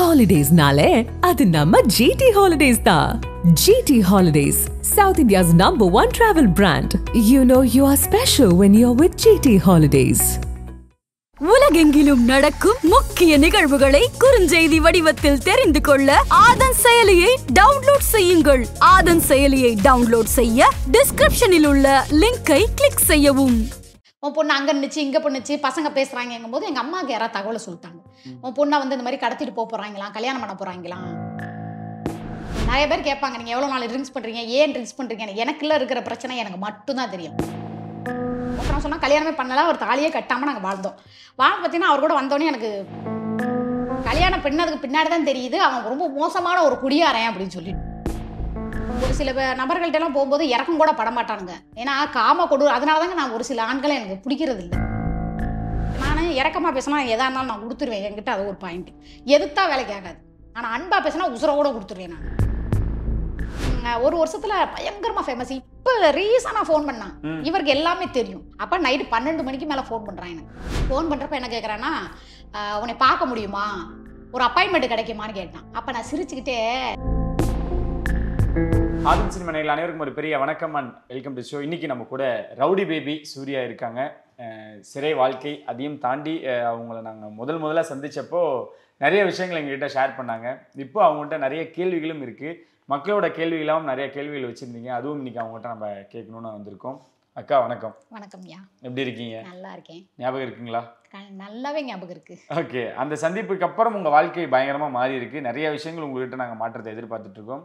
Holidays nale, adu namma GT Holidays da. GT Holidays, South India's #1 travel brand. You know you are special when you're with GT Holidays. உலகெங்கிலும் நடக்கும் முக்கிய நிகழ்வுகளை குறுஞ்செய்தி வடிவத்தில் தெரிந்து கொள்ள ஆதன் செயலியை டவுன்லோட் செய்யுங்கள். ஆதன் செயலியை டவுன்லோட் செய்ய டிஸ்கிரிப்ஷனில் உள்ள லிங்கை கிளிக் செய்யவும். உன் பொண்ணு அங்கே நினச்சி இங்கே பண்ணிச்சு பசங்க பேசுகிறாங்கங்கும் போது எங்கள் அம்மாவுக்கு யாராவது தகவலை சொல்லிட்டாங்க. உன் பொண்ணை வந்து இந்த மாதிரி கடத்திட்டு போக போகிறாங்களா, கல்யாணம் பண்ண போகிறாங்களா? நிறைய பேர் கேட்பாங்க, நீங்கள் எவ்வளோ நாள் ட்ரிங்க்ஸ் பண்ணுறீங்க, ஏன் ட்ரிங்க்ஸ் பண்ணுறீங்கன்னு. எனக்குள்ளே இருக்கிற பிரச்சனை எனக்கு மட்டும்தான் தெரியும். நான் சொன்னால் கல்யாணமே பண்ணலாம், ஒரு தாலியே கட்டாமல் நாங்கள் வாழ்ந்தோம். வாழ்ந்து பார்த்தீங்கன்னா அவர் கூட வந்தோடனே எனக்கு கல்யாணம் பண்ணதுக்கு பின்னாடி தான் தெரியுது அவன் ரொம்ப மோசமான ஒரு குடியாரன் அப்படின்னு சொல்லிட்டு. ஒரு சில நபர்கள்ட்டெல்லாம் போகும்போது இறக்கம் கூட படமாட்டானுங்க, ஏன்னா காம கொடு. அதனால தாங்க நான் ஒரு சில ஆண்களை எனக்கு பிடிக்கிறது இல்லை. நான் இறக்கமாக பேசினா எதாக இருந்தாலும் நான் கொடுத்துருவேன். என்கிட்ட அது ஒரு பாயிண்ட், எதுத்தான் வேலைக்கு ஆகாது. ஆனால் அன்பாக பேசினா உசுரோட கொடுத்துருவேன். நான் ஒரு வருஷத்தில் பயங்கரமாக ஃபேமஸ். இப்போ ரீசனாக ஃபோன் பண்ணான், இவருக்கு எல்லாமே தெரியும். அப்போ நைட்டு 12 மணிக்கு மேலே ஃபோன் பண்ணுறான். எனக்கு ஃபோன் பண்ணுறப்ப என்ன கேட்குறான்னா, உன்னை பார்க்க முடியுமா, ஒரு அப்பாயின்மெண்ட் கிடைக்குமான்னு கேட்டான். அப்போ நான் சிரிச்சுக்கிட்டே. ஆதன் சினிமா நேயர்கள் அனைவருக்கும் ஒரு பெரிய வணக்கம் அண்ட் வெல்கம் டு ஷோ. இன்னைக்கு நம்ம கூட ரவுடி பேபி சூர்யா இருக்காங்க. சிறை வாழ்க்கை அதையும் தாண்டி அவங்கள நாங்கள் முதலாக சந்தித்தப்போ நிறைய விஷயங்கள் எங்ககிட்ட ஷேர் பண்ணாங்க. இப்போ அவங்ககிட்ட நிறைய கேள்விகளும் இருக்குது. மக்களோட கேள்விகளாகவும் நிறைய கேள்விகள் வச்சுருந்தீங்க. அதுவும் இன்னைக்கு அவங்ககிட்ட நம்ம கேட்கணும்னு வந்திருக்கோம். அக்கா வணக்கம். வணக்கம்யா, எப்படி இருக்கீங்க? நல்லா இருக்கேன். ஞாபகம் இருக்குங்களா? நல்லாவே ஞாபகம் இருக்குது. ஓகே, அந்த சந்திப்புக்கு அப்புறம் உங்கள் வாழ்க்கை பயங்கரமாக மாறி இருக்கு. நிறைய விஷயங்கள் உங்கள்கிட்ட நாங்கள் மாற்றத்தை எதிர்பார்த்துட்ருக்கோம்.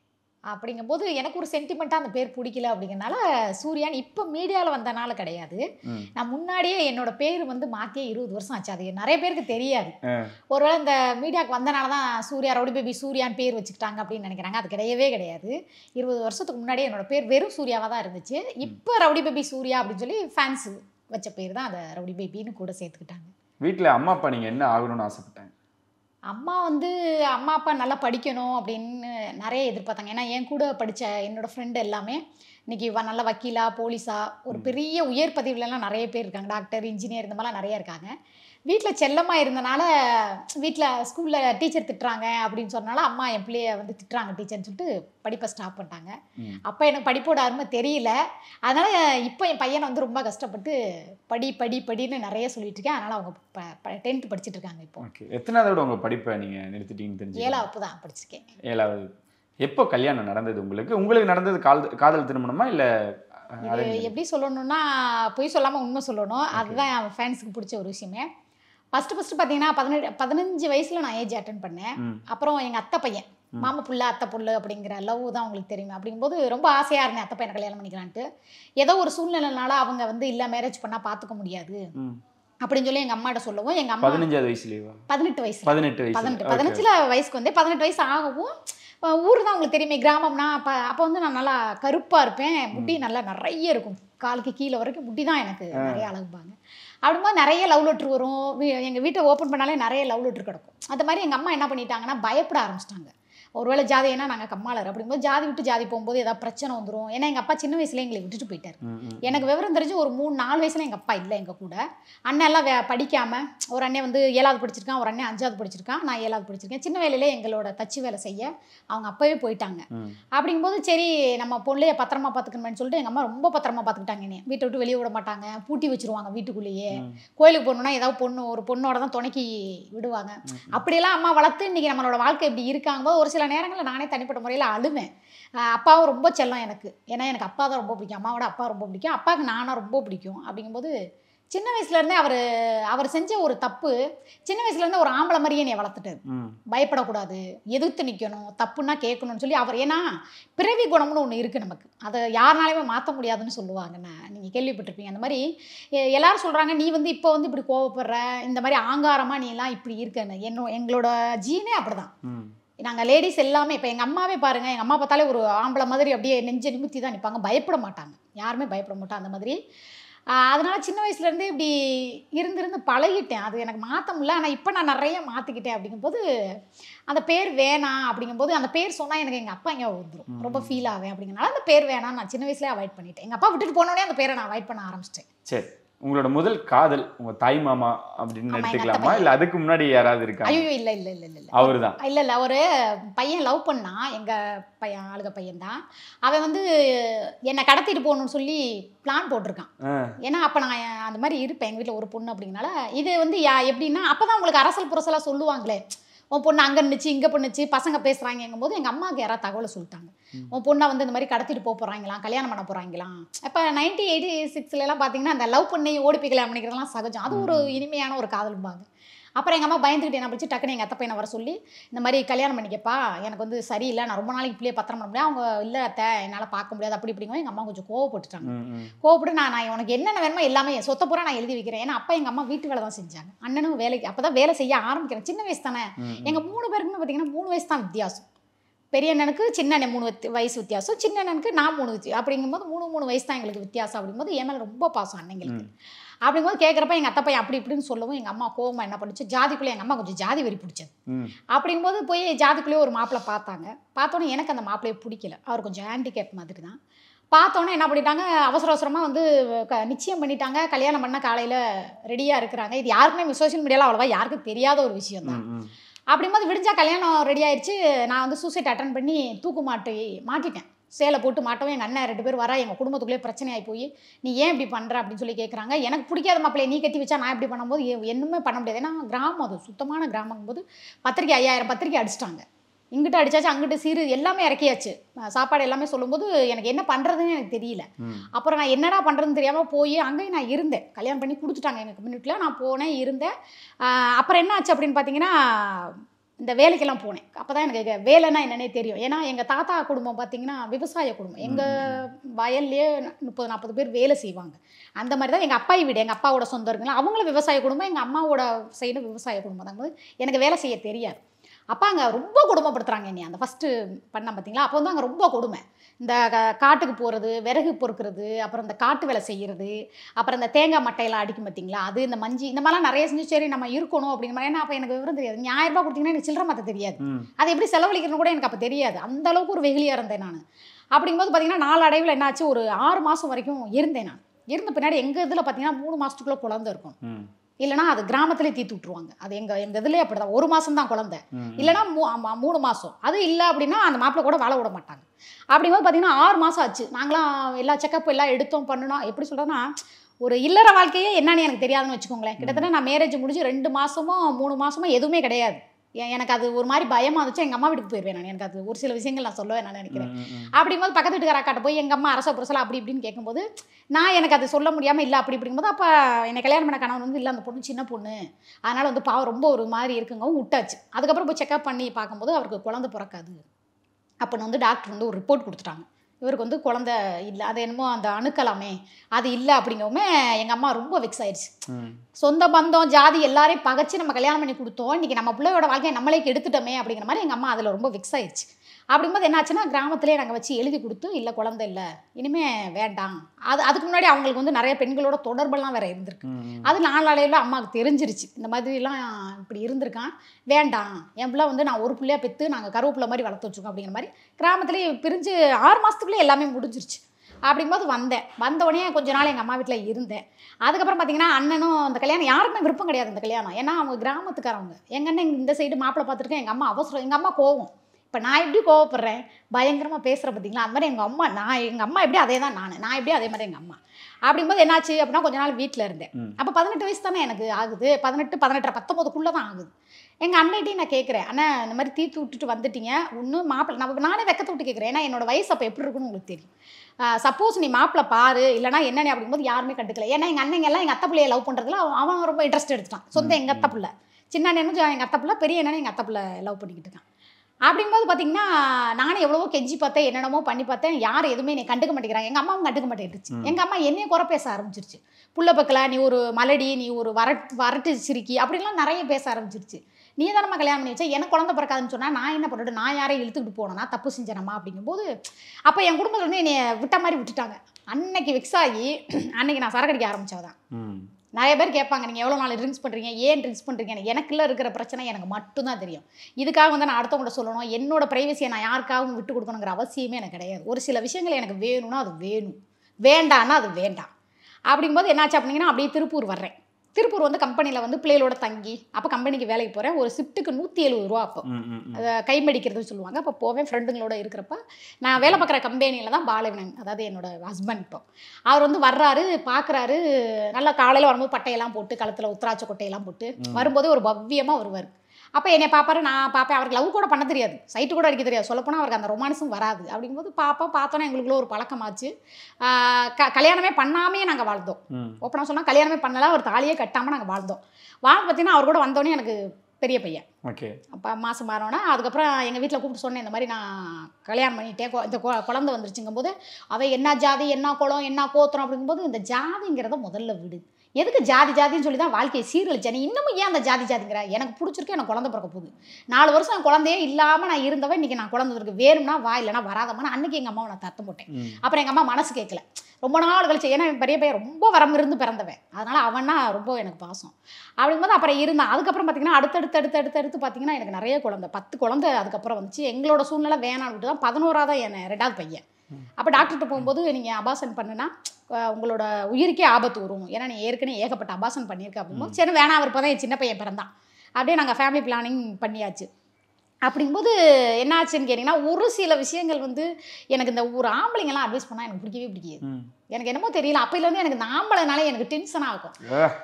அப்படிங்கும்போது எனக்கு ஒரு சென்டிமெண்ட்டாக அந்த பேர் பிடிக்கல அப்படிங்கிறனால சூர்யான்னு இப்போ மீடியாவில் வந்தனால கிடையாது. நான் முன்னாடியே என்னோட பேர் வந்து மாற்றியே 20 வருஷம் ஆச்சு. அது நிறைய பேருக்கு தெரியாது. ஒருவேளை இந்த மீடியாவுக்கு வந்தனால தான் சூர்யா ரவுடி பேபி சூர்யான்னு பேர் வச்சுக்கிட்டாங்க அப்படின்னு நினைக்கிறாங்க. அது கிடையவே கிடையாது. 20 வருஷத்துக்கு முன்னாடியே என்னோட பேர் வெறும் சூர்யாவாக தான் இருந்துச்சு. இப்போ ரவுடி பேபி சூர்யா அப்படின்னு சொல்லி ஃபேன்ஸ் வச்ச பேர் தான் அதை ரவுடி பேபின்னு கூட சேர்த்துக்கிட்டாங்க. வீட்டில் அம்மா அப்பா நீங்கள் என்ன ஆகணும்னு ஆசைப்பட்டாங்க? அம்மா வந்து அம்மா அப்பா நல்லா படிக்கணும் அப்படின்னு நிறைய எதிர்பார்த்தாங்க. ஏன்னா என் கூட படித்த என்னோடய ஃப்ரெண்டு எல்லாமே இன்றைக்கி நல்லா வக்கீலா, போலீஸா, ஒரு பெரிய உயர் பதவியிலலாம் நிறைய பேர் இருக்காங்க. டாக்டர், இன்ஜினியர், இந்த மாதிரிலாம் நிறையா இருக்காங்க. வீட்டில் செல்லமாக இருந்தனால, வீட்டில் ஸ்கூலில் டீச்சர் திட்டுறாங்க அப்படின்னு சொன்னால அம்மா என் பிள்ளைய வந்து திட்டுறாங்க டீச்சர்னு சொல்லிட்டு படிப்பை ஸ்டாப் பண்ணிட்டாங்க. அப்போ எனக்கு படிப்போட அருமை தெரியல. அதனால் இப்போ என் பையனை வந்து ரொம்ப கஷ்டப்பட்டு படி படி படின்னு நிறைய சொல்லிட்டு இருக்கேன். அதனால் அவங்க 10th படிச்சுட்டு இருக்காங்க. இப்போ எத்தனாவது உங்கள் படிப்பை நீங்கள் நிறுத்திட்டீங்கன்னு தெரிஞ்சு? 7வது தான் படிச்சிருக்கேன். 7வது. எப்போ கல்யாணம் நடந்தது உங்களுக்கு? உங்களுக்கு நடந்தது காதல் திருமணமா இல்லை? எப்படி சொல்லணும்னா பொய் சொல்லாமல் உண்மை சொல்லணும். அதுதான் என் ஃபேன்ஸுக்கு பிடிச்ச ஒரு விஷயமே. ஃபர்ஸ்ட் பார்த்தீங்கன்னா 15 வயசில் நான் ஏஜ் அட்டன் பண்ணேன். அப்புறம் எங்கள் அத்தை பையன், மாமா புள்ள அத்தை புள்ளு அப்படிங்கிற லவ் தான் உங்களுக்கு தெரியுமா. அப்படிங்கும்போது ரொம்ப ஆசையாக இருந்தேன் அத்தை பையனை கல்யாணம் பண்ணிக்கலான்ட்டு. ஏதோ ஒரு சூழ்நிலைனால அவங்க வந்து இல்லை மேரேஜ் பண்ணால் பார்த்துக்க முடியாது அப்படின்னு சொல்லி எங்கள் அம்மாட்ட சொல்லவும், எங்கள் அம்மா 15 வயசுக்கு வந்து 18 வயசு ஆகவும், ஊர் தான் உங்களுக்கு தெரியுமே கிராமம்னா. அப்போ வந்து நான் நல்லா கருப்பாக இருப்பேன், முடி நல்லா நிறைய இருக்கும், காலுக்கு கீழே வரைக்கும் முடி தான் எனக்கு நிறைய அழகுப்பாங்க. அப்படிங்கும்போது நிறைய லவ் லெட்டர் வரும். எங்கள் வீட்டை ஓப்பன் பண்ணாலே நிறைய லவ் லெட்டர் கிடக்கும். அந்த மாதிரி எங்கள் அம்மா என்ன பண்ணிட்டாங்கன்னா பயப்பட ஆரம்பிச்சிட்டாங்க. ஒருவேளை ஜாதி ஏன்னா நாங்கள் கம்மாளர் அப்படிங்கும்போது ஜாதி விட்டு ஜாதி போகும்போது ஏதாவது பிரச்சனை வந்துடும். ஏன்னா எங்கள் அப்பா சின்ன வயசுல எங்களை விட்டுட்டு போயிட்டார். எனக்கு விவரம் தெரிஞ்சு ஒரு 3-4 வயசுல எங்கள் அப்பா இல்லை எங்கள் கூட. அண்ணன் எல்லாம் படிக்காமல், ஒரு அண்ணன் வந்து 7வது படிச்சிருக்கான், ஒரு அண்ணன் 5வது படிச்சிருக்கான், நான் 7வது படிச்சிருக்கேன். சின்ன வேலையிலே எங்களோட தச்சு வேலை செய்ய அவங்க அப்பவே போயிட்டாங்க. அப்படிங்கும்போது சரி நம்ம பொண்ணுலையே பத்திரமா பார்த்துக்கணும்னு சொல்லிட்டு எங்கள் அம்மா ரொம்ப பத்திரமா பார்த்துக்கிட்டாங்க. என்னை வீட்டை விட்டு வெளியே விட மாட்டாங்க, பூட்டி வச்சிருவாங்க வீட்டுக்குள்ளேயே. கோயிலுக்கு போகணுன்னா ஏதாவது ஒரு பொண்ணோட தான் துணைக்கி விடுவாங்க. அப்படியெல்லாம் அம்மா வளர்த்து இன்னைக்கு நம்மளோட வாழ்க்கை இப்படி இருக்காங்க. ஒரு சில நேரங்களில் நானே தனிப்பட்ட முறையில் அழுவேன். அப்பாவும் ரொம்ப செல்லம் எனக்கு. ஏன்னா எனக்கு அப்பா தான் ரொம்ப பிடிக்கும், அம்மாவோட அப்பா ரொம்ப பிடிக்கும், அப்பாவுக்கு நானும் ரொம்ப பிடிக்கும். அப்படிங்கும்போது சின்ன வயசுல இருந்தே அவர் செஞ்ச ஒரு தப்பு. சின்ன வயசுல இருந்து ஒரு ஆம்பளை மாதிரியே நீ வளர்த்துட்டாரு. பயப்படக்கூடாது, எதிர்த்து நிக்கணும், தப்புன்னா கேட்கணும்னு சொல்லி அவர். ஏன்னா பிறவி குணம்னு ஒன்று இருக்கு நமக்கு, அதை யாருனாலுமே மாற்ற முடியாதுன்னு சொல்லுவாங்க. நீங்க கேள்விப்பட்டிருப்பீங்க அந்த மாதிரி. எல்லாரும் சொல்றாங்க நீ இப்போ இப்படி கோவப்படுற, இந்த மாதிரி ஆங்காரமா நீ எல்லாம் இப்படி இருக்கன்னு. எங்களோட ஜீனே அப்படிதான். நாங்கள் லேடிஸ் எல்லாமே இப்போ எங்கள் அம்மாவே பாருங்கள், எங்கள் அம்மா பார்த்தாலே ஒரு ஆம்பளை மாதிரி அப்படியே நெஞ்ச நிமித்தி தான் நிற்பாங்க. பயப்பட மாட்டாங்க, யாருமே பயப்பட மாட்டாங்க அந்த மாதிரி. அதனால் சின்ன வயசுலேருந்தே இப்படி இருந்திருந்து பழகிட்டேன். அது எனக்கு மாற்ற முடியல, ஆனால் இப்போ நான் நிறைய மாற்றிக்கிட்டேன். அப்படிங்கும்போது அந்த பேர் வேணாம் அப்படிங்கும்போது, அந்த பேர் சொன்னால் எனக்கு எங்கள் அப்பா எங்கேயோ வந்துடும், ரொம்ப ஃபீல் ஆவேன். அப்படிங்கிறனால அந்த பேர் வேணாம், நான் சின்ன வயசுலேயே அவாய்ட் பண்ணிட்டேன். எங்கள் அப்பா விட்டுட்டு போனோடனே அந்த பேரை நான் அவாய்ட் பண்ண ஆரம்பிச்சிட்டேன். சரி, உங்களோட முதல் காதல் உங்க தாய் மாமா அப்படின்னு எடுத்துக்கலாமா, இல்ல அதுக்கு முன்னாடி யாராவது இருக்காங்க? ஐயோ இல்ல இல்ல இல்ல இல்ல அவர்தான். இல்ல இல்ல, ஒரு பையன் லவ் பண்ணா, எங்க பையன் ஆளுக பையன் தான். அவன் என்னை கடத்திட்டு போகணும்னு சொல்லி பிளான் போட்டிருக்கான். ஏன்னா அப்ப நான் அந்த மாதிரி இருப்பேன், எங்க வீட்டுல ஒரு பொண்ணு அப்படிங்கனால. இது எப்படின்னா, அப்பதான் உங்களுக்கு அரசல் புரசலா சொல்லுவாங்களே, உன் பொண்ணு அங்கே இருந்துச்சு, இங்கே பண்ணுச்சு, பசங்க பேசுகிறாங்கங்கும் போது எங்கள் அம்மாவுக்கு யாராவது தகவலை சொல்லிட்டாங்க, உன் பொண்ணை இந்த மாதிரி கடத்திட்டு போக போகிறாங்களாம், கல்யாணம் பண்ண போகிறாங்களாம். இப்போ 1986லலாம் பார்த்தீங்கன்னா அந்த லவ் பண்ணி ஓடிப்பிக்கலாம் அப்படிங்கிறதுலாம் சகஜம். அது ஒரு இனிமையான ஒரு காதலும்பாங்க. அப்புறம் எங்கள் அம்மா பயந்துக்கிட்டு என்ன படிச்சு டக்குன்னு எங்கள் அத்தை பையனை வர சொல்லி, இந்த மாதிரி கல்யாணம் பண்ணிக்கப்பா, எனக்கு சரியில்லை, நான் ரொம்ப நாளைக்கு இப்படியே பத்திரம் பண்ண முடியாது. அவங்க இல்லை அத்தை என்னால் பார்க்க முடியாது அப்படி இப்படிங்கும். எங்கள் அம்மா கொஞ்சம் கோவப்பட்டுட்டாங்க. கோவப்பட்டு நான் உனக்கு என்னென்ன வேணுமோ எல்லாமே சொத்த பூரா நான் எழுதி வைக்கிறேன். ஏன்னா அப்பா எங்கள் அம்மா வீட்டு வேலை தான் செஞ்சாங்க, அண்ணனும் வேலைக்கு அப்போதான் வேலை செய்ய ஆரம்பிக்கிறேன். சின்ன வயசு தானே, எங்கள் 3 பேருக்குமே பார்த்தீங்கன்னா 3 வயசு தான் வித்தியாசம். பெரிய அண்ணனுக்கு சின்ன அண்ணன் 3 வயசு வித்தியாசம், சின்ன அண்ணனுக்கு நான் 3 அப்படிங்கும்போது 3 வயசு தான் எங்களுக்கு வித்தியாசம். அப்படிங்கும்போது என் மேலே ரொம்ப பாசம் அண்ணங்களுக்கு. அப்படிங்கும்போது கேட்குறப்ப எங்கள் அத்தை பையன் அப்படி இப்படின்னு சொல்லவும் எங்கள் அம்மா கோவமாக என்ன பண்ணிச்சு, ஜாதிக்குள்ளே எங்கள் அம்மா கொஞ்சம் ஜாதி வெறி பிடிச்சது. அப்படிங்கும்போது போய் ஜாதிக்குள்ளேயே ஒரு மாப்பிள்ளை பார்த்தாங்க. பார்த்தோன்னே எனக்கு அந்த மாப்பிள்ளையை பிடிக்கல, அவர் கொஞ்சம் ஹேண்டிகேப் மாதிரி தான். பார்த்தோன்னே என்ன பண்ணிட்டாங்க, அவசர அவசரமாக நிச்சயம் பண்ணிட்டாங்க. கல்யாணம் பண்ண காலையில் ரெடியாக இருக்கிறாங்க. இது யாருக்குமே சோஷியல் மீடியாவில் அவ்வளோவா யாருக்கும் தெரியாத ஒரு விஷயம் தான். அப்படிங்கும்போது விடிஞ்சா கல்யாணம் ரெடி ஆயிடுச்சு. நான் சூசைட் அட்டன் பண்ணி தூக்கு மாட்டிட்டேன், சேலை போட்டு மாட்டவும். எங்கள் அண்ணன் 2 பேர் வரா, எங்கள் குடும்பத்துக்குள்ளேயே பிரச்சனையாகி போய் நீ ஏன் இப்படி பண்ணுற அப்படின்னு சொல்லி கேட்குறாங்க. எனக்கு பிடிக்காத மாப்பிள்ளையை நீ கட்டி வச்சா நான் இப்படி பண்ணும்போது என்னமே பண்ண முடியாது. ஏன்னா கிராமம், அது சுத்தமான கிராமங்கும்போது பத்திரிக்கை 5000 பத்திரிக்கை அடிச்சிட்டாங்க. இங்கிட்ட அடிச்சாச்சு, அங்கிட்ட சீரு எல்லாமே இறக்கியாச்சு, சாப்பாடு எல்லாமே சொல்லும்போது எனக்கு என்ன பண்ணுறதுன்னு எனக்கு தெரியல. அப்புறம் நான் என்னடா பண்ணுறதுன்னு தெரியாமல் போய் அங்கேயும் நான் இருந்தேன். கல்யாணம் பண்ணி கொடுத்துட்டாங்க எங்கள் கம்யூனிட்டில, நான் போனேன் இருந்தேன். அப்புறம் என்ன ஆச்சு அப்படின்னு பார்த்தீங்கன்னா, இந்த வேலைக்கெல்லாம் போனேன். அப்போ தான் எனக்கு வேலைன்னா என்னன்னே தெரியும். ஏன்னா எங்கள் தாத்தா குடும்பம் பார்த்தீங்கன்னா விவசாய குடும்பம். எங்கள் வயல்லையே 30-40 பேர் வேலை செய்வாங்க. அந்த மாதிரி தான் எங்கள் அப்பாய் வீடு, எங்கள் அப்பாவோட சொந்தம் இருக்குங்களா, அவங்களும் விவசாய குடும்பம், எங்கள் அம்மாவோட சைடு விவசாய குடும்பம் தான். எனக்கு வேலை செய்ய தெரியாது. அப்போ அங்கே ரொம்ப கொடுமைப்படுத்துகிறாங்க என்னை. அந்த ஃபஸ்ட்டு பண்ண பார்த்தீங்களா, அப்போ அங்கே ரொம்ப கொடுமை. இந்த காட்டுக்கு போகிறது, விறகு பொறுக்கிறது, அப்புறம் இந்த காட்டு வேலை செய்கிறது, அப்புறம் இந்த தேங்காய் மட்டையெல்லாம் அடிக்கும் பார்த்தீங்களா, அது இந்த மஞ்சி, இந்த மாதிரிலாம் நிறைய செஞ்சு சரி நம்ம இருக்கணும் அப்படின்னு மாதிரி. ஏன்னா அப்போ எனக்கு விவரம் தெரியாது. 1000 ரூபாய் கொடுத்தீங்கன்னா எனக்கு சில்லற மாற்ற தெரியாது, அது எப்படி செலவழிக்கிறதுன்னு கூட எனக்கு அப்போ தெரியாது. அந்தளவுக்கு ஒரு வெகுளியாக இருந்தேன் நான். அப்படிங்கும்போது பார்த்தீங்கன்னா நாளடைவில் என்னாச்சு, ஒரு 6 மாதம் வரைக்கும் இருந்தேன் நான். இருந்த பின்னாடி எங்கள் இதில் பார்த்தீங்கன்னா 3 மாதத்துக்குள்ளே குழந்தை இருக்கும், இல்லைனா அது கிராமத்திலே தீர்த்து விட்டுருவாங்க. அது எங்கள் இதுலேயே அப்படி தான். 1 மாதம் தான் குழந்தை, இல்லைனா 3 மாதம். அது இல்லை அப்படின்னா அந்த மாப்பிள்ளை கூட வாழ விட மாட்டாங்க. அப்படிங்கும்போது பார்த்தீங்கன்னா 6 மாதம் ஆச்சு. நாங்களாம் எல்லா செக்கப் எல்லாம் எடுத்தோம் பண்ணணும். எப்படி சொல்கிறேன்னா, ஒரு இல்லற வாழ்க்கையே என்னன்னு எனக்கு தெரியாதுன்னு வச்சுக்கோங்களேன். கிட்டத்தட்ட நான் மேரேஜ் முடிஞ்சு 2 மாதமோ 3 மாதமோ எதுவுமே கிடையாது. எனக்கு அது ஒரு மாதிரி பயமாக இருந்துச்சு. எங்கள் அம்மா வீட்டுக்கு போயிடுவேன் நான். எனக்கு அது ஒரு சில விஷயங்கள் நான் சொல்லுவேன் நான் நினைக்கிறேன். அப்படிங்கும்போது பக்கத்து வீட்டுக்காரக்காட்ட போய் எங்கள் அம்மா அரச புரசலா அப்படி இப்படின்னு கேட்கும்போது நான் எனக்கு அது சொல்ல முடியாமல் இல்லை அப்படி இப்படிங்கும்போது, அப்போ என்னை கல்யாணம் பண்ண கணவன் இல்லை அந்த பொண்ணு சின்ன பொண்ணு, அதனால் பாவம் ரொம்ப ஒரு மாதிரி இருக்குங்கவும் விட்டாச்சு. அதுக்கப்புறம் போய் செக்அப் பண்ணி பார்க்கும்போது அவருக்கு குழந்தை பிறக்காது அப்படின்னு டாக்டர் ஒரு ரிப்போர்ட் கொடுத்துட்டாங்க. இவருக்கு குழந்தை இல்லை, அது என்னமோ அந்த அணுக்கலாமே அது இல்லை அப்படிங்கவுமே எங்கள் அம்மா ரொம்ப வெக்ஸ் ஆயிடுச்சு. சொந்த பந்தம் ஜாதி எல்லாரையும் பகச்சு நம்ம கல்யாணம் பண்ணி கொடுத்தோம், இன்றைக்கி நம்ம பிள்ளையோட வாழ்க்கையை நம்மளே எடுத்துட்டோமே அப்படிங்கிற மாதிரி எங்கள் அம்மா அதில் ரொம்ப வெக்ஸ் ஆயிடுச்சு. அப்படிங்கும்போது என்னாச்சுன்னா, கிராமத்திலே நாங்கள் வச்சு எழுதி கொடுத்து இல்லை குழந்தை இல்லை இனிமேல் வேண்டாம். அதுக்கு முன்னாடி அவங்களுக்கு நிறைய பெண்களோட தொடர்பெல்லாம் வேறு இருந்திருக்கு. அது நாளடைவில் அம்மாவுக்கு தெரிஞ்சிருச்சு, இந்த மாதிரிலாம் இப்படி இருந்திருக்கான், வேண்டாம் என் பிள்ளை நான் ஒரு பிள்ளையாக பெற்று நாங்கள் கருவேப்பிள்ளை மாதிரி வளர்த்து வச்சுருக்கோம் அப்படிங்கிற மாதிரி கிராமத்திலே பிரிஞ்சு 6 மாதத்துக்குள்ளே எல்லாமே முடிஞ்சிருச்சு. அப்படிங்கும்போது வந்தோடனே கொஞ்ச நாள் எங்கள் அம்மா வீட்டில் இருந்தேன். அதுக்கப்புறம் பார்த்தீங்கன்னா அண்ணனும் அந்த கல்யாணம் யாருக்குமே விருப்பம் கிடையாது இந்த கல்யாணம். ஏன்னா அவங்க கிராமத்துக்காரவங்க. எங்கள் அண்ணன் இந்த சைடு மாப்பிள்ளை பார்த்துருக்கேன், எங்கள் அம்மா அவசரம், எங்கள் அம்மா கோவம், But I do go over a Bayangrama Pace of the Lamaring Amma, Naying Amma, Bradena, Nai Brademaringama. Abdimba Nachi, Abnagonal wheat learned. A Pathana is the man, the Pathana to Pathana Pato, the Kulang. And unlighting a cake, and a Marti to Vanditia, no map, Navana, Vecatu cake, and a vice of paper. Suppose Nimapla Par, Ilana, and Abdimba, the army can declare, and I'm lying at the play, love under the law, I'm interested. So they got the puller. Chinan enjoying at the puller, Peri and at the love putting it. அப்படிம்போது பாத்தீங்கன்னா நானே எவ்வளவோ கெஞ்சி பார்த்தேன் என்னனமோ பண்ணி பார்த்தேன் யார் எதுமே என்ன கண்டுக்க மாட்டேங்கறாங்க எங்க அம்மாவும் கண்டுக்க மாட்டேங்கிருச்சு எங்க அம்மா என்னைய குறை பேச ஆரம்பிச்சிருச்சு புள்ள பக்கல நீ ஒரு மலடி நீ ஒரு வரட்டு சிரிக்கி அப்படி எல்லாம் நிறைய பேச ஆரம்பிச்சிருச்சு நீ தான கல்யாணம் பண்ணி வச்ச எனக்கு குழந்தை பிறக்காதுன்னு சொன்னா நான் என்ன பண்றது நான் யாரை இழுத்துக்கிட்டு போறேனா தப்பு செஞ்சேனமா அப்படிங்கும்போது அப்ப என் குடும்பத்துல வந்து என்னைய விட்ட மாதிரி விட்டுட்டாங்க அன்னைக்கு விக்ஸ் ஆகி அன்னைக்கு நான் சரக்கு அடிக்க ஆரம்பிச்சவதான் நிறைய பேர் கேட்பாங்க நீங்க எவ்வளவு நாள் ட்ரிங்க்ஸ் பண்றீங்க ஏன் ட்ரிங்க்ஸ் பண்றீங்கன்னு எனக்குள்ள இருக்கிற பிரச்சனை எனக்கு மட்டும் தான் தெரியும் இதுக்காக வந்து நான் அடுத்தவங்க சொல்லணும் என்னோட பிரைவசியை நான் யாருக்காகவும் விட்டு கொடுக்கணும்ங்கற அவசியமே எனக்கு கிடையாது ஒரு சில விஷயங்கள் எனக்கு வேணும்னா அது வேணும் வேண்டானா அது வேண்டாம் அப்படிங்கும்போது என்னாச்சு அப்படிங்கனா அப்படியே திருப்பூர் வர்றேன் திருப்பூர் வந்து கம்பெனில வந்து பிள்ளையோட தங்கி அப்ப கம்பெனிக்கு வேலைக்கு போறேன் ஒரு ஷிப்ட்டுக்கு 170 ரூபாய் அப்ப கை மடிக்கிறதுன்னு சொல்லுவாங்க அப்ப போவேன் ஃப்ரெண்டுங்களோட இருக்கறப்ப நான் வேலை பார்க்குற கம்பெனில தான் பாலவினன் அதாவது என்னோட ஹஸ்பண்ட் இப்போ அவர் வந்து வர்றாரு பார்க்கறாரு நல்லா காலையில வரும்போது பட்டையெல்லாம் போட்டு கழுத்துல உத்ராட்ச கொட்டையெல்லாம் போட்டு வரும்போது ஒரு பவ்யமா வருவார் அப்ப என்னை பாப்பாரு நான் பாப்பேன் அவருக்கு லவ் கூட பண்ண தெரியாது சைட்டு கூட அடிக்க தெரியாது சொல்லப்போனா அவருக்கு அந்த ரொமான்ஸும் வராது அப்படிங்கும்போது பாப்பா பார்த்தோன்னா எங்களுக்குள்ள ஒரு பழக்கமாச்சு கல்யாணமே பண்ணாமே நாங்கள் வாழ்ந்தோம் ஓப்பனாக சொன்னால் கல்யாணமே பண்ணலாம் ஒரு தாலியே கட்டாமல் நாங்கள் வாழ்ந்தோம் வாழ்ந்து பார்த்தீங்கன்னா அவர் கூட வந்தோடனே எனக்கு பெரிய பையன் ஓகே அப்போ மாதம் மாறினோன்னா அதுக்கப்புறம் எங்கள் வீட்டில் கூப்பிட்டு சொன்னேன் இந்த மாதிரி நான் கல்யாணம் பண்ணிட்டேன் இந்த குழந்தை வந்துருச்சுங்கும்போது அவள் என்ன ஜாதி என்ன குளம் என்ன கோத்திரம் அப்படிங்கும்போது இந்த ஜாதிங்கிறத முதல்ல விடு எதுக்கு ஜாதி ஜாதின்னு சொல்லி தான் வாழ்க்கையை சீரழிச்சேன் இன்னமும் ஏன் அந்த ஜாதி ஜாதிங்கிற எனக்கு பிடிச்சிருக்கு எனக்கு குழந்தை பிறக்க போகுது 4 வருஷம் நான் குழந்தையே இல்லாமல் நான் இருந்தவன் இன்னைக்கு நான் குழந்தை இருக்கு வேணும்னா வா இல்லைனா வராதமான அன்னைக்கு எங்கள் அம்மாவை நான் தத்தம் போட்டேன் அப்புறம் எங்கள் அம்மா மனசு கேட்கல ரொம்ப நாள் கழிச்சு ஏன்னா பெரிய பையன் ரொம்ப வரம் இருந்து பிறந்தவன் அதனால அவன்னா ரொம்ப எனக்கு பாசம் அப்படிங்கும்போது அப்புறம் இருந்தான் அதுக்கப்புறம் பார்த்தீங்கன்னா அடுத்தடுத்து பார்த்தீங்கன்னா எனக்கு நிறைய குழந்தை 10 குழந்தை அதுக்கப்புறம் வந்துச்சு எங்களோட சூழ்நிலை வேணான்னு விட்டு தான் 11ஆவது என் 2வது பையன் அப்போ டாக்டர்கிட்ட போகும்போது நீங்கள் அபாசன் பண்ணுன்னா உங்களோட உயிருக்கே ஆபத்து வரும் ஏன்னா நீ ஏற்கனவே ஏகப்பட்ட அபாசன் பண்ணியிருக்க அப்படிங்கும்போது சரி வேணா அவர் இப்போ தான் என் சின்ன பையன் பிறந்தான் அப்படியே நாங்கள் ஃபேமிலி பிளானிங் பண்ணியாச்சு அப்படிங்கும்போது என்ன ஆச்சுன்னு கேட்டிங்கன்னா ஒரு சில விஷயங்கள் வந்து எனக்கு இந்த ஒரு ஆம்பளைங்கெல்லாம் அட்வைஸ் பண்ணால் எனக்கு பிடிக்காது எனக்கு என்னமோ தெரியல அப்போலேருந்து எனக்கு இந்த ஆம்பளைனால எனக்கு டென்ஷனாக இருக்கும்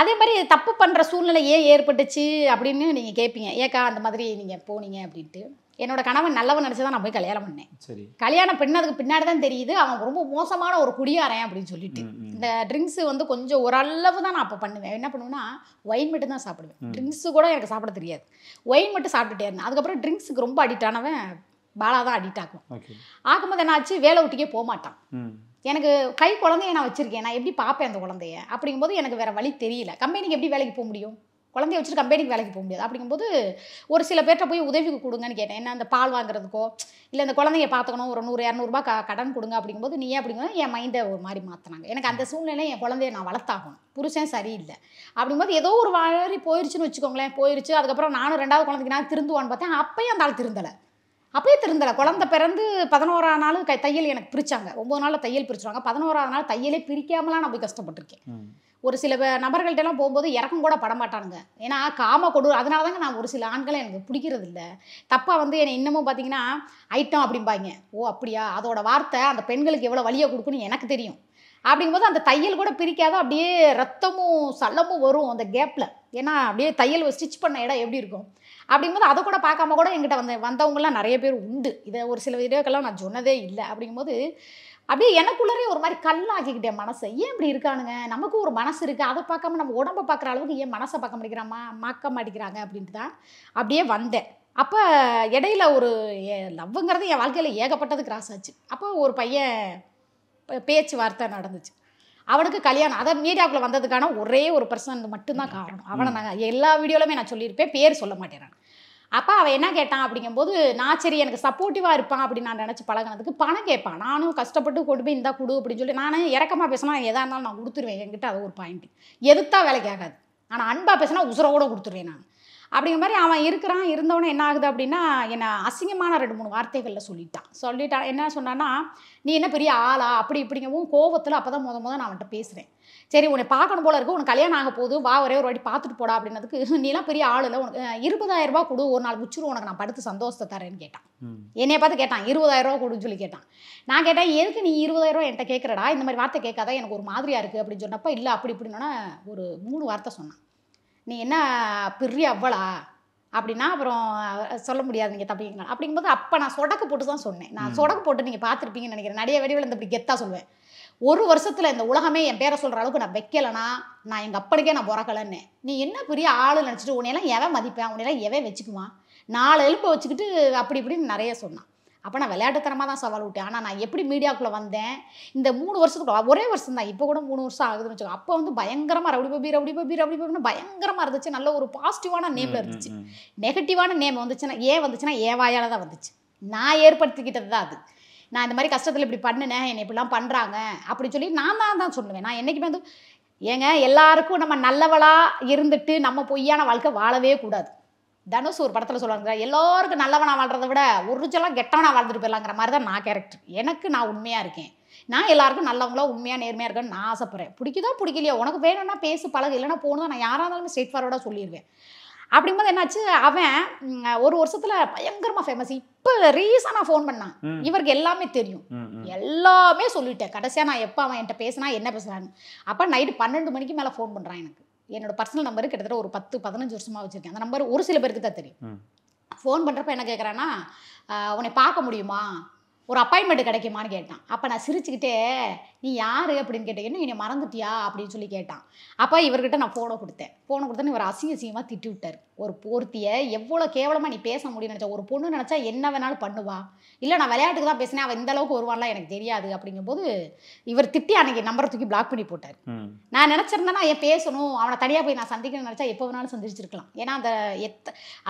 அதே மாதிரி தப்பு பண்ணுற சூழ்நிலை ஏன் ஏற்பட்டுச்சு அப்படின்னு நீங்கள் கேட்பீங்க ஏக்கா அந்த மாதிரி நீங்கள் போனீங்க அப்படின்ட்டு என்னோட கணவன் நல்லவன் நினச்சதான் நான் போய் கல்யாணம் பண்ணேன் சரி கல்யாணம் பண்ணதுக்கு பின்னாடி தான் தெரியுது அவன் ரொம்ப மோசமான ஒரு குடியாரன் அப்படின்னு சொல்லிட்டு இந்த ட்ரிங்க்ஸு வந்து கொஞ்சம் ஓரளவு தான் நான் அப்போ பண்ணுவேன் என்ன பண்ணுவேன்னா ஒயின் மட்டும் தான் சாப்பிடுவேன் ட்ரிங்க்ஸு கூட எனக்கு சாப்பிட தெரியாது ஒயின் மட்டும் சாப்பிட்டுட்டே இருந்தேன் அதுக்கப்புறம் ட்ரிங்க்ஸுக்கு ரொம்ப அடிக்ட் ஆனவன் பாலா தான் அடிக்ட் ஆகும் ஆகும்போது என்ன ஆச்சு வேலை விட்டுக்கே போகமாட்டான் எனக்கு கை குழந்தைய நான் வச்சிருக்கேன் நான் எப்படி பார்ப்பேன் அந்த குழந்தைய அப்படிங்கும்போது எனக்கு வேற வழி தெரியல கம்பெனிக்கு எப்படி வேலைக்கு போக முடியும் குழந்தைய வச்சுட்டு கம்பெனிக்கு வேலைக்கு போக முடியாது அப்படிங்கும்போது ஒரு சில பேர்கிட்ட போய் உதவி கொடுங்கன்னு கேட்டேன் என்ன அந்த பால் வாங்குறதுக்கோ இல்லை இந்த குழந்தைய பார்த்துக்கணும் ஒரு 100-200 ரூபாய் கடன் கொடுங்க அப்படிங்கும்போது நீ அப்படிங்கும்போது என் மைண்டை ஒரு மாதிரி மாற்றினாங்க எனக்கு அந்த சூழ்நிலை என் குழந்தைய நான் வளர்த்தாகணும் புருஷன் சரியில்லை அப்படிங்கும்போது ஏதோ ஒரு வழி போயிடுச்சுன்னு வச்சுக்கோங்களேன் போயிடுச்சு அதுக்கப்புறம் நானும் 2வது குழந்தைக்கு நான் திருந்துவான்னு பார்த்தேன் அப்பயும் அந்த ஆள் திருந்தலை குழந்தை பிறந்து 11ஆம் நாள் தையல் எனக்கு பிரிச்சாங்க 9 நாள் தையல் பிரிச்சுவாங்க 11ஆவது நாள் தையலே பிரிக்காமலாம் நான் போய் கஷ்டப்பட்டிருக்கேன் ஒரு சில நபர்கள்ட்ட எல்லாம் போகும்போது இறக்கம் கூட படமாட்டானுங்க ஏன்னா காம கொடு அதனால தாங்க நான் ஒரு சில ஆண்களை எனக்கு பிடிக்கிறது இல்லை தப்பா வந்து என்னை இன்னமும் பார்த்தீங்கன்னா ஐட்டம் அப்படிம்பாங்க ஓ அப்படியா அதோட வார்த்தை அந்த பெண்களுக்கு எவ்வளோ வலியை கொடுக்குன்னு எனக்கு தெரியும் அப்படிங்கும்போது அந்த தையல் கூட பிரிக்காத அப்படியே ரத்தமும் சல்லமும் வரும் அந்த கேப்பில் ஏன்னா அப்படியே தையல் ஸ்டிச் பண்ண இடம் எப்படி இருக்கும் அப்படிங்கும்போது அதை கூட பார்க்காம கூட எங்கிட்ட வந்தவங்கலாம் நிறைய பேர் உண்டு இதை ஒரு சில வீடியோக்கெல்லாம் நான் சொன்னதே இல்லை அப்படிங்கும்போது அப்படியே எனக்குள்ளரே ஒரு மாதிரி கல்லாக்கிக்கிட்டேன் மனசை ஏன் இப்படி இருக்கானுங்க நமக்கு ஒரு மனசு இருக்குது அதை பார்க்காம நம்ம உடம்பை பார்க்குற அளவுக்கு ஏன் மனசை பார்க்க மாட்டேங்கிறாமா மாக்க மாட்டேங்கிறாங்க அப்படின்ட்டு தான் அப்படியே வந்தேன் அப்போ இடையில ஒரு லவ்ங்கிறது என் வாழ்க்கையில் ஏகப்பட்டது கிராஸ் ஆச்சு அப்போ ஒரு பையன் பேச்சுவார்த்தை நடந்துச்சு அவனுக்கு கல்யாணம் அதை மீடியாவுக்குள்ள வந்ததுக்கான ஒரே ஒரு பர்சன் மட்டும்தான் காரணம் அவனை நான் எல்லா வீடியோலையுமே நான் சொல்லியிருப்பேன் பேர் சொல்ல மாட்டேன் நான் அப்போ அவன் என்ன கேட்டான் அப்படிங்கும்போது நான் சரி எனக்கு சப்போர்ட்டிவாக இருப்பான் அப்படின்னு நான் நினச்சி பழகினதுக்கு பணம் கேட்பான் நானும் கஷ்டப்பட்டு கொண்டு போய் இருந்தால் கொடு அப்படின்னு சொல்லி நானும் இறக்கமாக பேசினா எதாக இருந்தாலும் நான் கொடுத்துருவேன் என்கிட்ட அது ஒரு பாயிண்ட்டு எதுத்தான் வேலைக்கு ஆகாது ஆனால் அன்பாக பேசினா உசுரோட கொடுத்துருவேன் நான் அப்படிங்கிற மாதிரி அவன் இருக்கிறான் இருந்தவனே என்ன ஆகுது அப்படின்னா என்னை அசிங்கமான 2-3 வார்த்தைகளில் சொல்லிட்டான் என்ன சொன்னான்னா நீ என்ன பெரிய ஆளா அப்படி இப்படிங்கவும் கோபத்தில் அப்போ தான் முத நான் அவன்கிட்ட பேசுகிறேன் சரி உன்னை பார்க்கணும் போல இருக்கு, உனக்கு கல்யாணம் ஆக போகுது, வா ஒரே ஒரு வாட்டி பார்த்துட்டு போடா அப்படின்னதுக்கு நீலாம் பெரிய ஆள் இல்லை, உனக்கு 20,000 ரூபா கொடு ஒரு நாள் முச்சுரு உனக்கு நான் படுத்து சந்தோஷத்தை தரேன்னு கேட்டான். என்னைய பார்த்து கேட்டான் 20,000 ரூபா கொடுன்னு சொல்லி கேட்டான். நான் கேட்டேன் எதுக்கு நீ 20,000 ரூபா என்கிட்ட கேட்குறடா, இந்த மாதிரி வார்த்தை கேட்காத எனக்கு ஒரு மாதிரியா இருக்குது அப்படின்னு சொன்னப்போ இல்லை அப்படி இப்படின்னா ஒரு 3 வார்த்தை சொன்னான். நீ என்ன பெரிய அவ்வளா அப்படின்னா அப்புறம் சொல்ல முடியாது நீங்கள் தப்பிங்க அப்படிங்கும்போது அப்போ நான் சொடக்கு போட்டு தான் சொன்னேன். நான் சொடக்கு போட்டு நீங்கள் பார்த்துருப்பீங்கன்னு நினைக்கிறேன், நிறைய வடிவில் இந்த இப்படி கெத்தாக சொல்லுவேன். ஒரு வருஷத்தில் இந்த உலகமே என் பேரை சொல்கிற அளவுக்கு நான் வைக்கலைன்னா நான் எங்கள் அப்பனுக்கே நான் பிறக்கலன்னு. நீ என்ன பெரிய ஆள் நினச்சிட்டு உன்னையெல்லாம் எவன் மதிப்பேன், உன்னையெல்லாம் எவன் வச்சுக்குவான், 4 எலும்பை வச்சுக்கிட்டு அப்படி இப்படின்னு நிறைய சொன்னான். அப்போ நான் விளையாட்டுத்தனமாக தான் சவால் விட்டேன். ஆனால் நான் எப்படி மீடியாவுக்குள்ளே வந்தேன் இந்த 3 வருஷத்துக்குள்ள, ஒரே வருஷம் தான், இப்போ கூட 3 வருஷம் ஆகுதுன்னு வச்சுக்கோங்க. அப்போ வந்து பயங்கரமாக ரவுடி பபி பயங்கரமாக இருந்துச்சு. நல்ல ஒரு பாசிட்டிவான நேமில் இருந்துச்சு. நெகட்டிவான நேம் வந்துச்சுன்னா ஏவாயால் தான் வந்துச்சு, நான் ஏற்படுத்திக்கிட்டது தான். அது நான் இந்த மாதிரி கஷ்டத்தில் இப்படி பண்ணினேன், என்னை இப்படிலாம் பண்ணுறாங்க அப்படின்னு சொல்லி நான் தான் சொல்லுவேன். நான் என்றைக்குமே வந்து ஏங்க எல்லாருக்கும் நம்ம நல்லவளாக இருந்துட்டு நம்ம பொய்யான வாழ்க்கை வாழவே கூடாது. தனுஷ் ஒரு படத்தில் சொல்லுவாங்க, எல்லோருக்கும் நல்லவனாக வாழ்கிறத விட ஒரிஜினலாக கெட்டவனாக வாழ்ந்துட்டு போயிடலாங்கிற மாதிரி தான் நான் கேரக்டர். எனக்கு நான் உண்மையாக இருக்கேன், நான் எல்லாருக்கும் நல்லவங்களோ உண்மையாக நேர்மையாக இருக்கேன்னு நான் ஆசைப்பட்றேன். பிடிக்குதோ பிடிக்கலையோ, உனக்கு வேணும்னா பேசு பழகு, இல்லைன்னா போகணும், நான் யாராக இருந்தாலும் ஸ்ட்ரெயிட் ஃபார்வர்டாக சொல்லிடுவேன். அப்படிங்கும்போது என்னாச்சு, அவன் ஒரு வருஷத்தில் பயங்கரமாக ஃபேமஸ். இப்போ ரீசனாக ஃபோன் பண்ணான், இவருக்கு எல்லாமே தெரியும், எல்லாமே சொல்லிட்டேன். கடைசியாக நான் எப்போ அவன் என்கிட்ட பேசினா என்ன பேசுகிறான்னு, அப்போ நைட்டு 12 மணிக்கு மேலே ஃபோன் பண்ணுறான். எனக்கு என்னோட பர்சனல் நம்பரு கிட்டத்தட்ட ஒரு 10-15 வருஷமாக வச்சுருக்கேன். அந்த நம்பர் ஒரு சில பேருக்கு தான் தெரியும். ஃபோன் பண்ணுறப்ப என்ன கேட்குறான்னா, உன்னை பார்க்க முடியுமா, ஒரு அப்பாயின்மெண்ட் கிடைக்குமான்னு கேட்டான். அப்போ நான் சிரிச்சுக்கிட்டே நீ யார் அப்படின்னு கேட்டீங்கன்னா என்னை மறந்துட்டியா அப்படின்னு சொல்லி கேட்டான். அப்போ இவர்கிட்ட நான் ஃபோனை கொடுத்தேன்னு இவர் அசிங்கமாக திட்டி விட்டார். ஒரு போர்த்தியை எவ்வளோ கேவலமாக நீ பேச முடியும்னு நினச்சா, ஒரு பொண்ணு நினச்சா என்ன வேணாலும் பண்ணுவா, இல்லை நான் விளையாட்டுக்கு தான் பேசினேன், அவன் இந்தளவுக்கு வருவான்லாம் எனக்கு தெரியாது அப்படிங்கும்போது இவர் திட்டி அன்றைக்கி நம்பரை தூக்கி பிளாக் பண்ணி போட்டார். நான் நினச்சிருந்தேன்னா ஏன் பேசணும், அவனை தனியாக போய் நான் சந்திக்கணும்னு நினச்சா எப்போ வேணாலும் சந்திச்சிருக்கலாம். ஏன்னா அந்த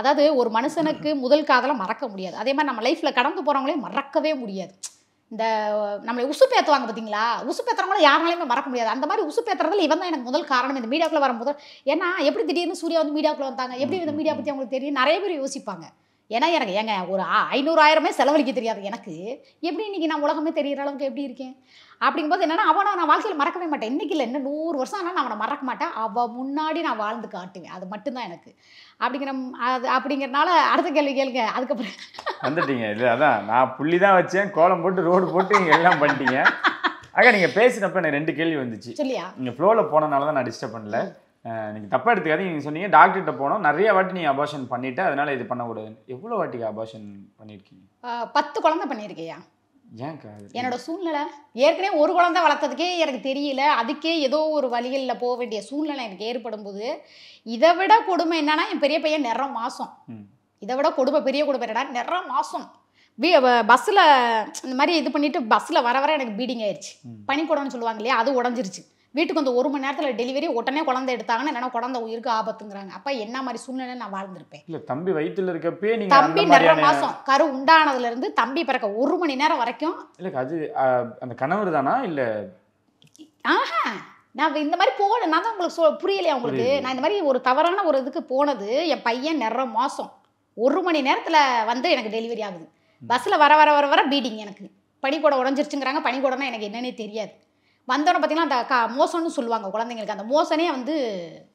அதாவது ஒரு மனுஷனுக்கு முதல் காதலாம் மறக்க முடியாது. அதே மாதிரி நம்ம லைஃப்பில் கடந்து போகிறவங்களையும் மறக்கவே முடியாது. இந்த நம்மளை உசுப்பேற்றுவாங்க பார்த்தீங்களா, உசுப்பேற்றுறவங்கள யாராலையுமே மறக்க முடியாது. அந்த மாதிரி உசுப்பேற்றுறதுல இவன் தான் எனக்கு முதல் காரணம். இந்த மீடியாவுக்குள்ளே வரும்போது ஏன்னா எப்படி திடீர்னு சூர்யா வந்து மீடியாவுக்குள்ளே வந்தாங்க, எப்படி இந்த மீடியா பற்றி அவங்களுக்கு தெரியும், நிறைய பேர் யோசிப்பாங்க. ஏன்னா எனக்கு ஏங்க ஒரு 500,000 செலவழிக்க தெரியாது எனக்கு, எப்படி இன்றைக்கி நான் உலகமே தெரிகிற அளவுக்கு எப்படி இருக்கேன். அப்படிங்கும்போது என்னென்னா அவனை நான் வாழ்க்கையில் மறக்கவே மாட்டேன். இன்றைக்கி இல்லை, இன்னும் 100 வருஷம் ஆனால் நான் அவனை மறக்க மாட்டேன். அவன் முன்னாடி நான் வாழ்ந்து காட்டுவேன், அது மட்டும்தான் எனக்கு அப்படிங்கிறனால. அடுத்த கேள்வி கேளுங்க. அதுக்கப்புறம் வந்துட்டீங்க இல்லை, அதான் நான் புள்ளி தான் வச்சேன், கோலம் போட்டு ரோடு போட்டு இங்கே எல்லாம் பண்ணிட்டீங்க. ஆக நீங்கள் பேசினப்ப எனக்கு 2 கேள்வி வந்துச்சு சொல்லியா, நீங்கள் ஃப்ளோவில் போனதுனால தான் நான் டிஸ்டர்ப் பண்ணல, நீங்கள் தப்பாக எடுத்துக்காது. நீங்கள் சொன்னீங்க டாக்டர்கிட்ட போனோம், நிறைய வாட்டி நீங்கள் அபார்ஷன் பண்ணிவிட்டு அதனால் இது பண்ணக்கூடாது. எவ்வளோ வாட்டிக்கு அபார்ஷன் பண்ணியிருக்கீங்க? 10 குழந்தை பண்ணியிருக்கேயா. ஏன்க்கா? என்னோட சூழ்நிலை, ஏற்கனவே ஒரு குழந்தை வளர்த்ததுக்கே எனக்கு தெரியல, அதுக்கே ஏதோ ஒரு வழிகளில் போக வேண்டிய சூழ்நிலை எனக்கு ஏற்படும் போது. இதை விட கொடுமை என்னன்னா, என் பெரிய பையன் நிறம் மாதம், இதை விட கொடுமை பெரிய கொடுமை என்னடா நிறம் மாதம். பஸ்ஸில் இந்த மாதிரி இது பண்ணிவிட்டு பஸ்ஸில் வர எனக்கு பீடிங் ஆயிடுச்சு. பனிக்கூடம்னு சொல்லுவாங்க இல்லையா, அது உடஞ்சிருச்சு. வீட்டுக்கு வந்து 1 மணி நேரத்தில் டெலிவரி, உடனே குழந்தை எடுத்தாங்கன்னா என்னன்னா குழந்தை உயிருக்கு ஆபத்துங்கிறாங்க. அப்போ என்ன மாதிரி சூழ்நிலை நான் வாழ்ந்திருப்பேன். இல்லை தம்பி வயிற்றுல இருக்கப்பே நீங்கள், தம்பி 2 மாதம் கரு உண்டானதுலேருந்து தம்பி பிறக்க 1 மணி நேரம் வரைக்கும். இல்லை அது அந்த கணவர் தானா இல்லை? ஆஹா, நான் இந்த மாதிரி போகல, நான் தான் உங்களுக்கு புரியலையா உங்களுக்கு. நான் இந்த மாதிரி ஒரு தவறான ஒரு இதுக்கு போனது, என் பையன் 2 மாதம் 1 மணி நேரத்தில் வந்து எனக்கு டெலிவரி ஆகுது. பஸ்ஸில் வர பீடிங், எனக்கு பனிக்கூட உடஞ்சிருச்சுங்கிறாங்க. பனிக்கூடனா எனக்கு என்னன்னே தெரியாது. வந்தோடனே பார்த்தீங்கன்னா அந்த மோசன்னு சொல்லுவாங்க குழந்தைங்களுக்கு, அந்த மோசனே வந்து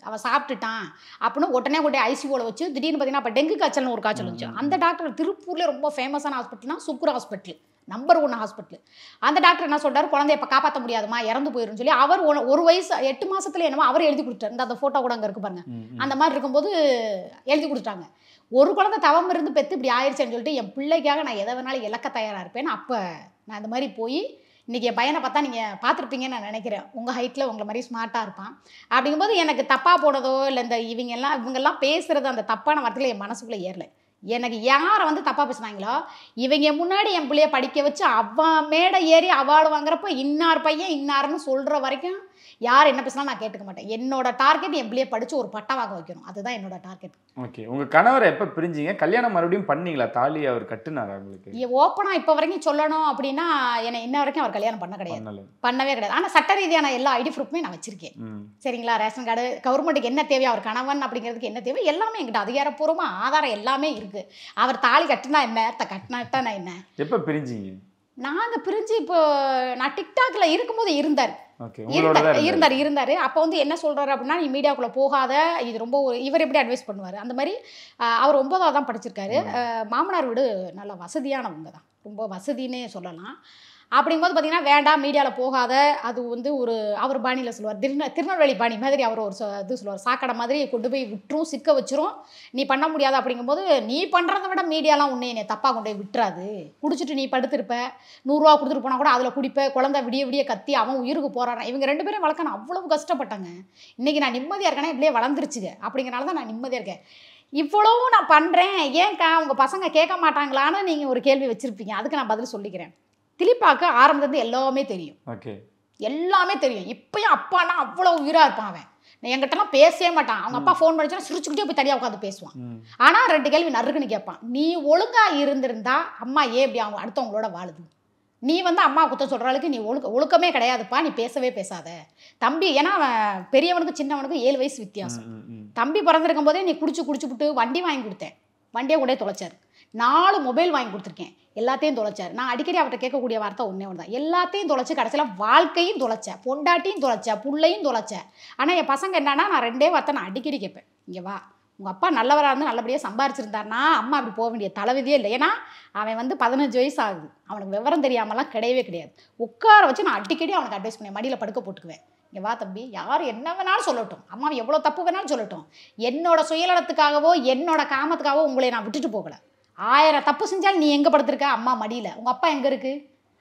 அவன் சாப்பிட்டுட்டான் அப்படின்னு உடனே கொண்டே ஐசியூவில் வச்சு திடீர்னு பார்த்தீங்கன்னா அப்போ டெங்கு காய்ச்சல்னு ஒரு காய்ச்சல் வந்துச்சு. அந்த டாக்டர் திருப்பூரில் ரொம்ப ஃபேமஸான ஹாஸ்பிட்டல்னா சுக்குர் ஹாஸ்பிட்டல், நம்பர் 1 ஹாஸ்பிட்டல். அந்த டாக்டர் என்ன சொல்கிறார், குழந்தைய இப்போ காப்பாற்ற முடியாதுமா, இறந்து போயிடும்னு சொல்லி அவர் 1 வயசு 8 மாதத்துல என்னமோ அவர் எழுதி கொடுத்துட்டார். இந்த அந்த ஃபோட்டோ கூட அங்கே இருக்கு பாருங்க. அந்த மாதிரி இருக்கும்போது எழுதி கொடுத்துட்டாங்க. ஒரு குழந்தை தவம் இருந்து பெற்று இப்படி ஆயிடுச்சுன்னு சொல்லிட்டு என் பிள்ளைக்காக நான் எதை வேணாலும் இழக்க தயாராக இருப்பேன். அப்போ நான் இந்த மாதிரி போய் இன்றைக்கி என் பையனை பார்த்தா நீங்கள் பார்த்துருப்பீங்கன்னு நான் நினைக்கிறேன். உங்கள் ஹைட்டில் உங்களை மாதிரி ஸ்மார்ட்டாக இருப்பான். அப்படிங்கும்போது எனக்கு தப்பாக போனதோ இல்லை இந்த இவங்கெல்லாம் பேசுகிறது அந்த தப்பான வார்த்தையில் என் மனசுக்குள்ளே ஏறலை. எனக்கு யாரை வந்து தப்பாக பேசுனாங்களோ இவங்க முன்னாடி என் பிள்ளைய படிக்க வச்சு அவன் மேடை ஏறி அவார்டு வாங்குறப்போ இன்னார் பையன் இன்னார்னு சொல்கிற வரைக்கும் யார் என்ன பேசினா நான் கேட்டுக்க மாட்டேன். என்னோட டார்கெட் என் பிள்ளைய படித்து ஒரு பட்டா வாங்க வைக்கணும், அதுதான் என்னோட டார்கெட். ஓகே, உங்கள் கணவரை எப்போ பிரிஞ்சிங்க? கல்யாணம் மறுபடியும் பண்ணீங்களா? தாலி அவர் கட்டுனாரா உங்களுக்கு? ஓப்பனாக இப்போ வரைக்கும் சொல்லணும் அப்படின்னா என்னை இன்ன வரைக்கும் அவர் கல்யாணம் பண்ணவே கிடையாது. ஆனால் சட்ட ரீதியான எல்லா ஐடி ப்ரூஃப்மே நான் வச்சிருக்கேன். சரிங்களா, ரேஷன் கார்டு, கவர்மெண்ட்டுக்கு என்ன தேவை, அவர் கணவன் அப்படிங்கிறதுக்கு என்ன தேவை, எல்லாமே எங்கிட்ட அதிகாரப்பூர்வமாக ஆதாரம் எல்லாமே இருக்கு. அவர் தாலி கட்டினா என்ன, கட்டினாட்டா நான் என்ன. எப்ப பிரிஞ்சிங்க? நாங்க பிரிஞ்சு இப்போ நான் டிக்டாக்ல இருக்கும்போது இருந்தார். இருந்தார் இருந்தார் அப்போ வந்து என்ன சொல்கிறாரு அப்படின்னா நீ மீடியாவுக்குள்ளே போகாத இது ரொம்ப இவர் எப்படி அட்வைஸ் பண்ணுவார் அந்த மாதிரி. அவர் 9வது தான் படிச்சிருக்காரு. மாமனார் வீடு நல்லா வசதியானவங்க தான், ரொம்ப வசதினே சொல்லலாம். அப்படிங்கும்போது பார்த்தீங்கன்னா வேண்டாம் மீடியாவில் போகாத அது வந்து ஒரு அவர் பாணியில் சொல்லுவார், திருநெல்வேலி பாணி மாதிரி அவர் ஒரு இது சொல்லுவார், சாக்கடை மாதிரி கொண்டு போய் விட்டுரும் சிக்க வச்சிரும் நீ பண்ண முடியாது. அப்படிங்கும்போது நீ பண்ணுறத விட மீடியாலாம் உன்னை என்னை தப்பாக கொண்டு போய் விட்டுறாது, குடிச்சிட்டு நீ படுத்திருப்ப, 100 ரூபா கொடுத்துட்டு போனால் கூட அதில் குடிப்ப, குழந்தை விடிய விடிய கத்தி அவன் உயிருக்கு போறான். இவங்க 2 பேரும் வளர்க்க நான் அவ்வளவு கஷ்டப்பட்டாங்க, இன்னைக்கு நான் நிம்மதியாக இருக்கேன்னா இப்படியே வளர்ந்துருச்சுங்க, அப்படிங்கிறனால தான் நான் நிம்மதியாக இருக்கேன். இவ்வளவும் நான் பண்ணுறேன் ஏன்க்கா உங்கள் பசங்க கேட்க மாட்டாங்களான்னு நீங்கள் ஒரு கேள்வி வச்சுருப்பீங்க, அதுக்கு நான் பதில் சொல்லிக்கிறேன். திலீப்பாக்கு ஆரம்பத்துலேருந்து எல்லாமே தெரியும், எல்லாமே தெரியும். இப்பயும் அப்பானா அவ்வளோ உயிராக இருப்பான் அவன், என்கிட்டலாம் பேசவே மாட்டான். அவங்க அப்பா ஃபோன் பண்ணிச்சுன்னா சிரிச்சுக்கிட்டே போய் தனியாக உட்காந்து பேசுவான். ஆனால் 2 கேள்வி நறுக்குன்னு கேட்பான். நீ ஒழுங்காக இருந்திருந்தா அம்மா ஏன் இப்படி அவங்க அடுத்தவங்களோட வாழுது, நீ வந்து அம்மா குத்தம் சொல்கிற அளவுக்கு நீ ஒழுக்கமே கிடையாதுப்பா, நீ பேசவே பேசாத தம்பி. ஏன்னா பெரியவனுக்கு சின்னவனுக்கு 7 வயசு வித்தியாசம். தம்பி பிறந்திருக்கும் போதே நீ குடிச்சு விட்டு வண்டி வாங்கி கொடுத்தேன், வண்டியை கூட தொலைச்சாரு. 4 மொபைல் வாங்கி கொடுத்துருக்கேன், எல்லாத்தையும் தொலைச்சார். நான் அடிக்கடி அவர்கிட்ட கேட்கக்கூடிய வார்த்தை ஒன்றே ஒன்று தான், எல்லாத்தையும் தொலைச்சி கடைசியில் வாழ்க்கையும் தொலைச்சேன், பொண்டாட்டியும் தொலைச்சேன், பிள்ளையும் தொலைச்சேன். ஆனால் என் பசங்க என்னன்னா நான் 2 வார்த்தை நான் அடிக்கடி கேட்பேன், இங்கே வா, உங்கள் அப்பா நல்லவராக இருந்து நல்லபடியாக சம்பாரிச்சிருந்தாருனா அம்மா அப்படி போக வேண்டிய தலைவிதியே இல்லை. ஏன்னா அவன் வந்து 15 வயசு ஆகுது, அவனுக்கு விவரம் தெரியாமலாம் கிடையவே கிடையாது. உட்கார வச்சு நான் அடிக்கடி அவனுக்கு அட்வைஸ் பண்ணேன், மடியில் படுக்க போட்டுக்குவேன், இங்கே வா தம்பி, யார் என்ன வேணாலும் சொல்லட்டும், அம்மாவை எவ்வளோ தப்பு வேணாலும் சொல்லட்டும், என்னோட சுயநலத்துக்காகவோ என்னோட காமத்துக்காகவோ உங்களை நான் விட்டுட்டு போகலை. 1000 தப்பு செஞ்சாலும் நீ எங்கே படுத்திருக்க, அம்மா மடியில், உங்கள் அப்பா எங்கே இருக்குது,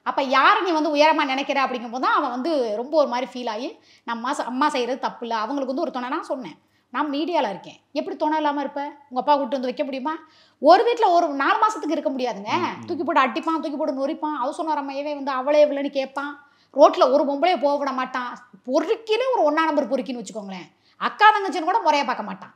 அப்போ யாரை நீ வந்து உயரமாக நினைக்கிற. அப்படிங்கும்போது தான் அவன் வந்து ரொம்ப ஒரு மாதிரி ஃபீல் ஆகி நான் அம்மா செய்கிறது தப்பு இல்லை. அவங்களுக்கு வந்து ஒரு துணை நான் சொன்னேன், நான் மீடியாவில் இருக்கேன், எப்படி துணை இல்லாமல் இருப்பேன், உங்கள் அப்பா கூப்பிட்டு வந்து வைக்க முடியுமா, ஒரு வீட்டில் ஒரு 4 மாதத்துக்கு இருக்க முடியாதுங்க, தூக்கி போட்டு அடிப்பான், தூக்கி போட்டு நொறிப்பான், அவ சொன்னார் அம்மையவே வந்து அவளே இவ்வளோன்னு கேட்பான், ரோட்டில் ஒரு பொம்பளையே போக விட மாட்டான், பொறுக்கின்னு ஒரு 1ஆம் நம்பர் பொறுக்கின்னு வச்சுக்கோங்களேன், அக்கா தங்கச்சின்னு கூட முறையாக பார்க்க மாட்டான்,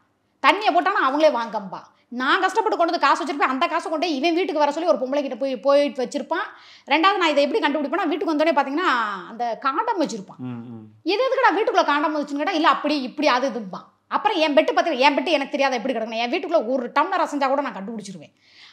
தண்ணியை போட்டானா அவங்களே வாங்கம்பா. நான் கஷ்டப்பட்டு கொண்டு வந்து காசு வச்சிருப்பேன், அந்த காசை கொண்டு இவன் வீட்டுக்கு வர சொல்லி ஒரு பொம்பளை கிட்ட போயிட்டு வச்சிருப்பான். 2வது நான் இதை எப்படி கண்டுபிடிப்பேன்னா வீட்டுக்கு வந்தோடனே பார்த்தீங்கன்னா அந்த காண்டம் வச்சிருப்பான். இது எதுக்குடா வீட்டுக்குள்ளே காண்டம் வச்சுன்னு கேட்டால் இல்லை அப்படி இப்படி அது இதுப்பான். அப்புறம் என் பெட்டு பார்த்தீங்கன்னா என் பெட்டு எனக்கு தெரியாத எப்படி கிடக்கணும், என் வீட்டுக்குள்ளே ஒரு டம்ளர் அசைஞ்சா கூட நான் கண்டுபிடிச்சிருவேன்.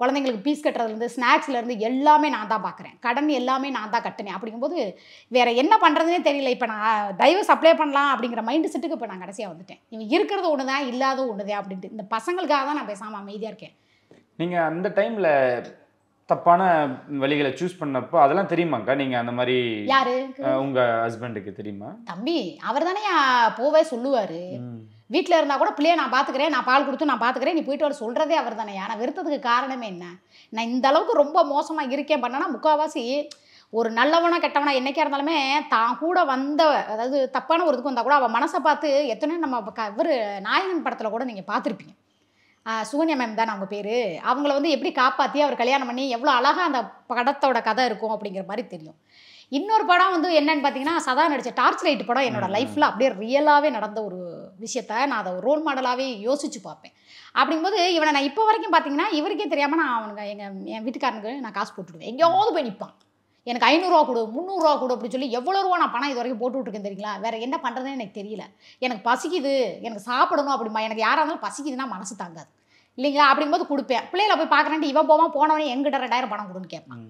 குழந்தைங்களுக்கு பீஸ் கட்டுறதுலேருந்து ஸ்நாக்ஸ்லேருந்து எல்லாமே நான் தான் பார்க்குறேன், கடன் எல்லாமே நான் தான் கட்டினேன். அப்படிங்கும்போது வேறு என்ன பண்ணுறதுனே தெரியல. இப்போ நான் டைவர்ஸ் அப்ளை பண்ணலாம் அப்படிங்கிற மைண்ட் செட்டுக்கு இப்போ நான் கடைசியாக வந்துட்டேன். இவன் இருக்கிறது ஒன்று தான், இல்லாத ஒன்று தான் அப்படின்ட்டு இந்த பசங்களுக்காக தான் நான் பேசாமல் அமைதியாக இருக்கேன். நீங்கள் அந்த டைமில் தப்பான வழிகளை சூஸ் பண்ணப்போ அதெல்லாம் தெரியுமாக்கா? நீங்கள் அந்த மாதிரி யாரு உங்கள் ஹஸ்பண்டுக்கு தெரியுமா? தம்பி அவர் தானே போவே சொல்லுவார், வீட்டில் இருந்தால் கூட பிள்ளையை நான் பார்த்துக்கிறேன், நான் பால் கொடுத்து நான் பார்த்துக்கிறேன், நீ போயிட்டு வர சொல்கிறதே அவர் தானே. நான் வெறுத்ததுக்கு காரணமே என்ன, நான் இந்த அளவுக்கு ரொம்ப மோசமாக இருக்கேன் பண்ணனா முக்கால்வாசி ஒரு நல்லவனா கெட்டவனா என்றைக்கா இருந்தாலுமே தான் கூட வந்த அதாவது தப்பான ஒரு இதுக்கு வந்தால் கூட அவள் மனசை பார்த்து எத்தனையோ நம்ம இவர் நாயகன் படத்தில் கூட நீங்கள் பார்த்துருப்பீங்க, சுகன்யா மேம் தான் அவங்க பேர், அவங்கள வந்து எப்படி காப்பாற்றி அவர் கல்யாணம் பண்ணி எவ்வளோ அழகாக அந்த படத்தோட கதை இருக்கும் அப்படிங்கிற மாதிரி தெரியும். இன்னொரு படம் வந்து என்னன்னு பார்த்தீங்கன்னா சதா நடித்த டார்ச் லைட் படம் என்னோட லைஃப்பில் அப்படியே ரியலாகவே நடந்த ஒரு விஷயத்த நான் அதை ஒரு ரோல் மாடலாகவே யோசிச்சு பார்ப்பேன். அப்படிங்கும்போது இவனை நான் இப்போ வரைக்கும் பார்த்தீங்கன்னா இவருக்கே தெரியாமல் நான் அவனுக்கு என் வீட்டுக்காரனுக்கு நான் காசு போட்டுவிடுவேன், எங்கேயாவது போய் நிற்பான், எனக்கு 500 ரூபா கொடு, 300 ரூபா கொடு அப்படின்னு சொல்லி எவ்வளோ ரூபா நான் பணம் இது வரைக்கும் போட்டு விட்டுருக்கேன் தெரியுங்களா. வேறு என்ன பண்ணுறதுன்னு எனக்கு தெரியல, எனக்கு பசிக்குது, எனக்கு சாப்பிடணும் அப்படிமா, எனக்கு யாராக இருந்தாலும் பசிக்குதுன்னா மனசு தாங்காது இல்லைங்களா. அப்படிங்கும்போது கொடுப்பேன், பிள்ளைகளை போய் பார்க்குறேன்ட்டு இவன் போவான், போனவனே எங்கிட்ட 2000 பணம் கொடுன்னு கேட்பான்.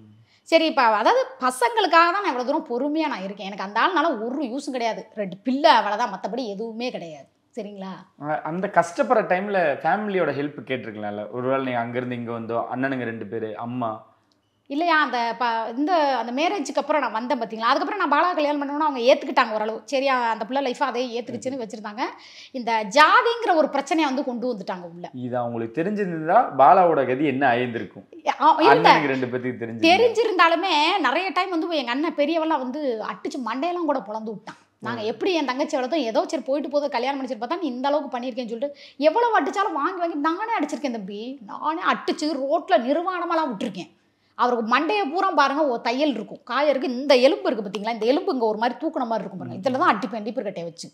சரி இப்போ அதாவது பசங்களுக்காக தான் நான் இவ்வளோ தூரம் பொறுமையாக நான் இருக்கேன், எனக்கு அந்த ஆள்னால ஒரு யூஸும் கிடையாது, 2 பிள்ளை அவ்வளோதான், மற்றபடி எதுவுமே கிடையாது சரிங்களா. அந்த கஷ்டப்படுற டைமில் ஃபேமிலியோட ஹெல்ப் கேட்டிருக்கலாம்ல, ஒருவேளை நீங்கள் அங்கேருந்து இங்கே வந்தோ அண்ணனுங்க 2 பேர் அம்மா இல்லையா. அந்த அந்த மேரேஜுக்கு அப்புறம் நான் வந்தேன் பார்த்தீங்களா, அதுக்கப்புறம் நான் பாலா கல்யாணம் பண்ணணும்னு அவங்க ஏற்றுக்கிட்டாங்க ஓரளவு, சரியா அந்த பிள்ளை லைஃபாக அதே ஏற்றுக்குச்சுன்னு வச்சுருந்தாங்க. இந்த ஜாதிங்கிற ஒரு பிரச்சனையை வந்து கொண்டு வந்துட்டாங்க உள்ள, இது அவங்களுக்கு தெரிஞ்சிருந்தா பாலாவோட கதி என்ன ஆயிருந்திருக்கும் தெரிஞ்சிருந்தாலுமே நிறைய டைம் வந்து எங்கள் அண்ணன் பெரியவெல்லாம் வந்து அடிச்சு மண்டையெல்லாம் கூட பிளந்து விட்டான். நாங்கள் எப்படி என் தங்கச்சி வளர்த்தோம், ஏதோ சரி போயிட்டு போதும் கல்யாணம் பண்ணிச்சிட்டு பார்த்தா நீ இந்த அளவுக்கு பண்ணியிருக்கேன்னு சொல்லிட்டு எவ்வளோ அடித்தாலும் வாங்கி நானே அடிச்சிருக்கேன் தம்பி, நானே அடிச்சு ரோட்டில் நிர்வாணமெல்லாம் விட்டுருக்கேன். அவருக்கு மண்டைய பூரா பாருங்க ஒரு தையல் இருக்கும் காய இருக்கு இந்த எலும்பு இருக்கு பாத்தீங்களா இந்த எலும்புங்க ஒரு மாதிரி தூக்குன மாதிரி இருக்கும் பாருங்க இதெல்லாம் தான் அடிப்பேண்டி பிறகட்டை வச்சு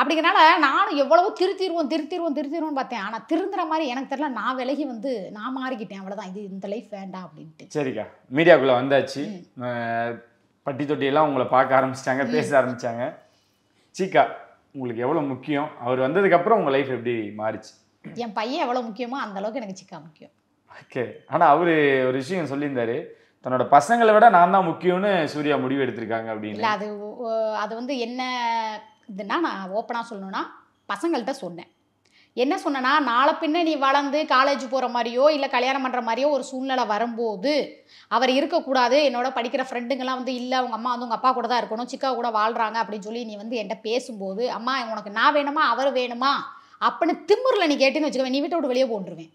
அப்படிங்கனால நானும் எவ்வளவு திருத்திடுவோம் பார்த்தேன் ஆனா திருந்துற மாதிரி எனக்கு தெரியல நான் விலகி வந்து நான் மாறிக்கிட்டேன் அவ்வளவுதான் இது இந்த லைஃப் வேண்டாம் அப்படிட்டு சரிக்கா மீடியாக்குள்ள வந்தாச்சு பட்டி தொட்டி எல்லாம் உங்களை பார்க்க ஆரம்பிச்சாங்க பேச ஆரம்பிச்சாங்க சீக்கா உங்களுக்கு எவ்வளவு முக்கியம் அவர் வந்ததுக்கு அப்புறம் உங்க லைஃப் எப்படி மாறிச்சு என் பையன் எவ்வளவு முக்கியமோ அந்த அளவுக்கு எனக்கு சீக்கா முக்கியம் ஓகே ஆனா அவரு ஒரு விஷயம் சொல்லியிருந்தாரு தன்னோட பசங்களை விட நான் தான் முக்கியம்னு சூர்யா முடிவு எடுத்திருக்காங்க அப்படின்னு அது அது வந்து என்ன இதுனா நான் ஓப்பனாக சொல்லணும்னா பசங்கள்கிட்ட சொன்னேன் என்ன சொன்னேன்னா நாளை பின்ன நீ வளர்ந்து காலேஜ் போகிற மாதிரியோ இல்லை கல்யாணம் பண்ணுற மாதிரியோ ஒரு சூழ்நிலை வரும்போது அவர் இருக்கக்கூடாது என்னோட படிக்கிற ஃப்ரெண்டுங்கெல்லாம் வந்து இல்லை அவங்க அம்மா வந்து உங்கள் அப்பா கூட தான் இருக்கணும் சிக்கா கூட வாழ்கிறாங்க அப்படின்னு சொல்லி நீ வந்து என்கிட்ட பேசும்போது அம்மா உனக்கு நான் வேணுமா அவர் வேணுமா அப்படின்னு திமுறில் நீ கேட்டுன்னு வச்சுக்கவேன் நீ வீட்டை விட்டு வெளியே போட்டுருவேன்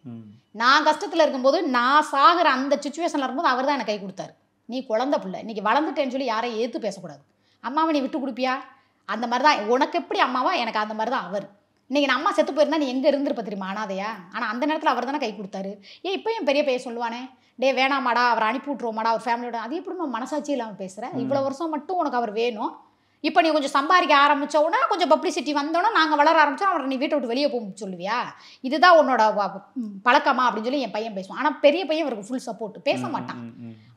நான் கஷ்டத்தில் இருக்கும்போது நான் சாகிற அந்த சுச்சுவேஷனில் இருக்கும்போது அவர் தான் எனக்கு கை கொடுத்தாரு நீ குழந்தை பிள்ளை இன்றைக்கி வளர்ந்துட்டேன்னு சொல்லி யாரையும் ஏற்று பேசக்கூடாது அம்மாவை நீ விட்டு கொடுப்பியா அந்த மாதிரி தான் உனக்கு எப்படி அம்மாவா எனக்கு அந்த மாதிரி தான் அவர் இன்றைக்கி நான் அம்மா செத்து போயிருந்தா நீ எங்கே இருந்திருப்ப தெரியுமா அனாதையா ஆனால் அந்த நேரத்தில் அவர் தானே கை கொடுத்தாரு ஏன் இப்போ என் பெரிய பையன் சொல்லுவானே டே வேணாமாடா அவர் அனுப்பி விட்ருவோமாடா அவர் ஃபேமிலியோட அது எப்படிமா மனசாட்சி இல்லாமல் பேசுகிறேன் இவ்வளோ வருஷம் மட்டும் உனக்கு அவர் வேணும் இப்போ நீ கொஞ்சம் சம்பாதிக்க ஆரம்பித்தோன்னா கொஞ்சம் பப்ளிசிட்டி வந்தோன்னா நாங்கள் வளர ஆரம்பித்தோம் அவரை நீ வீட்டை விட்டு வெளியே போக சொல்லுவியா இதுதான் உன்னோட பழக்கமா அப்படின்னு சொல்லி என் பையன் பேசுவான் ஆனால் பெரிய பையன் அவருக்கு ஃபுல் சப்போர்ட் பேச மாட்டான்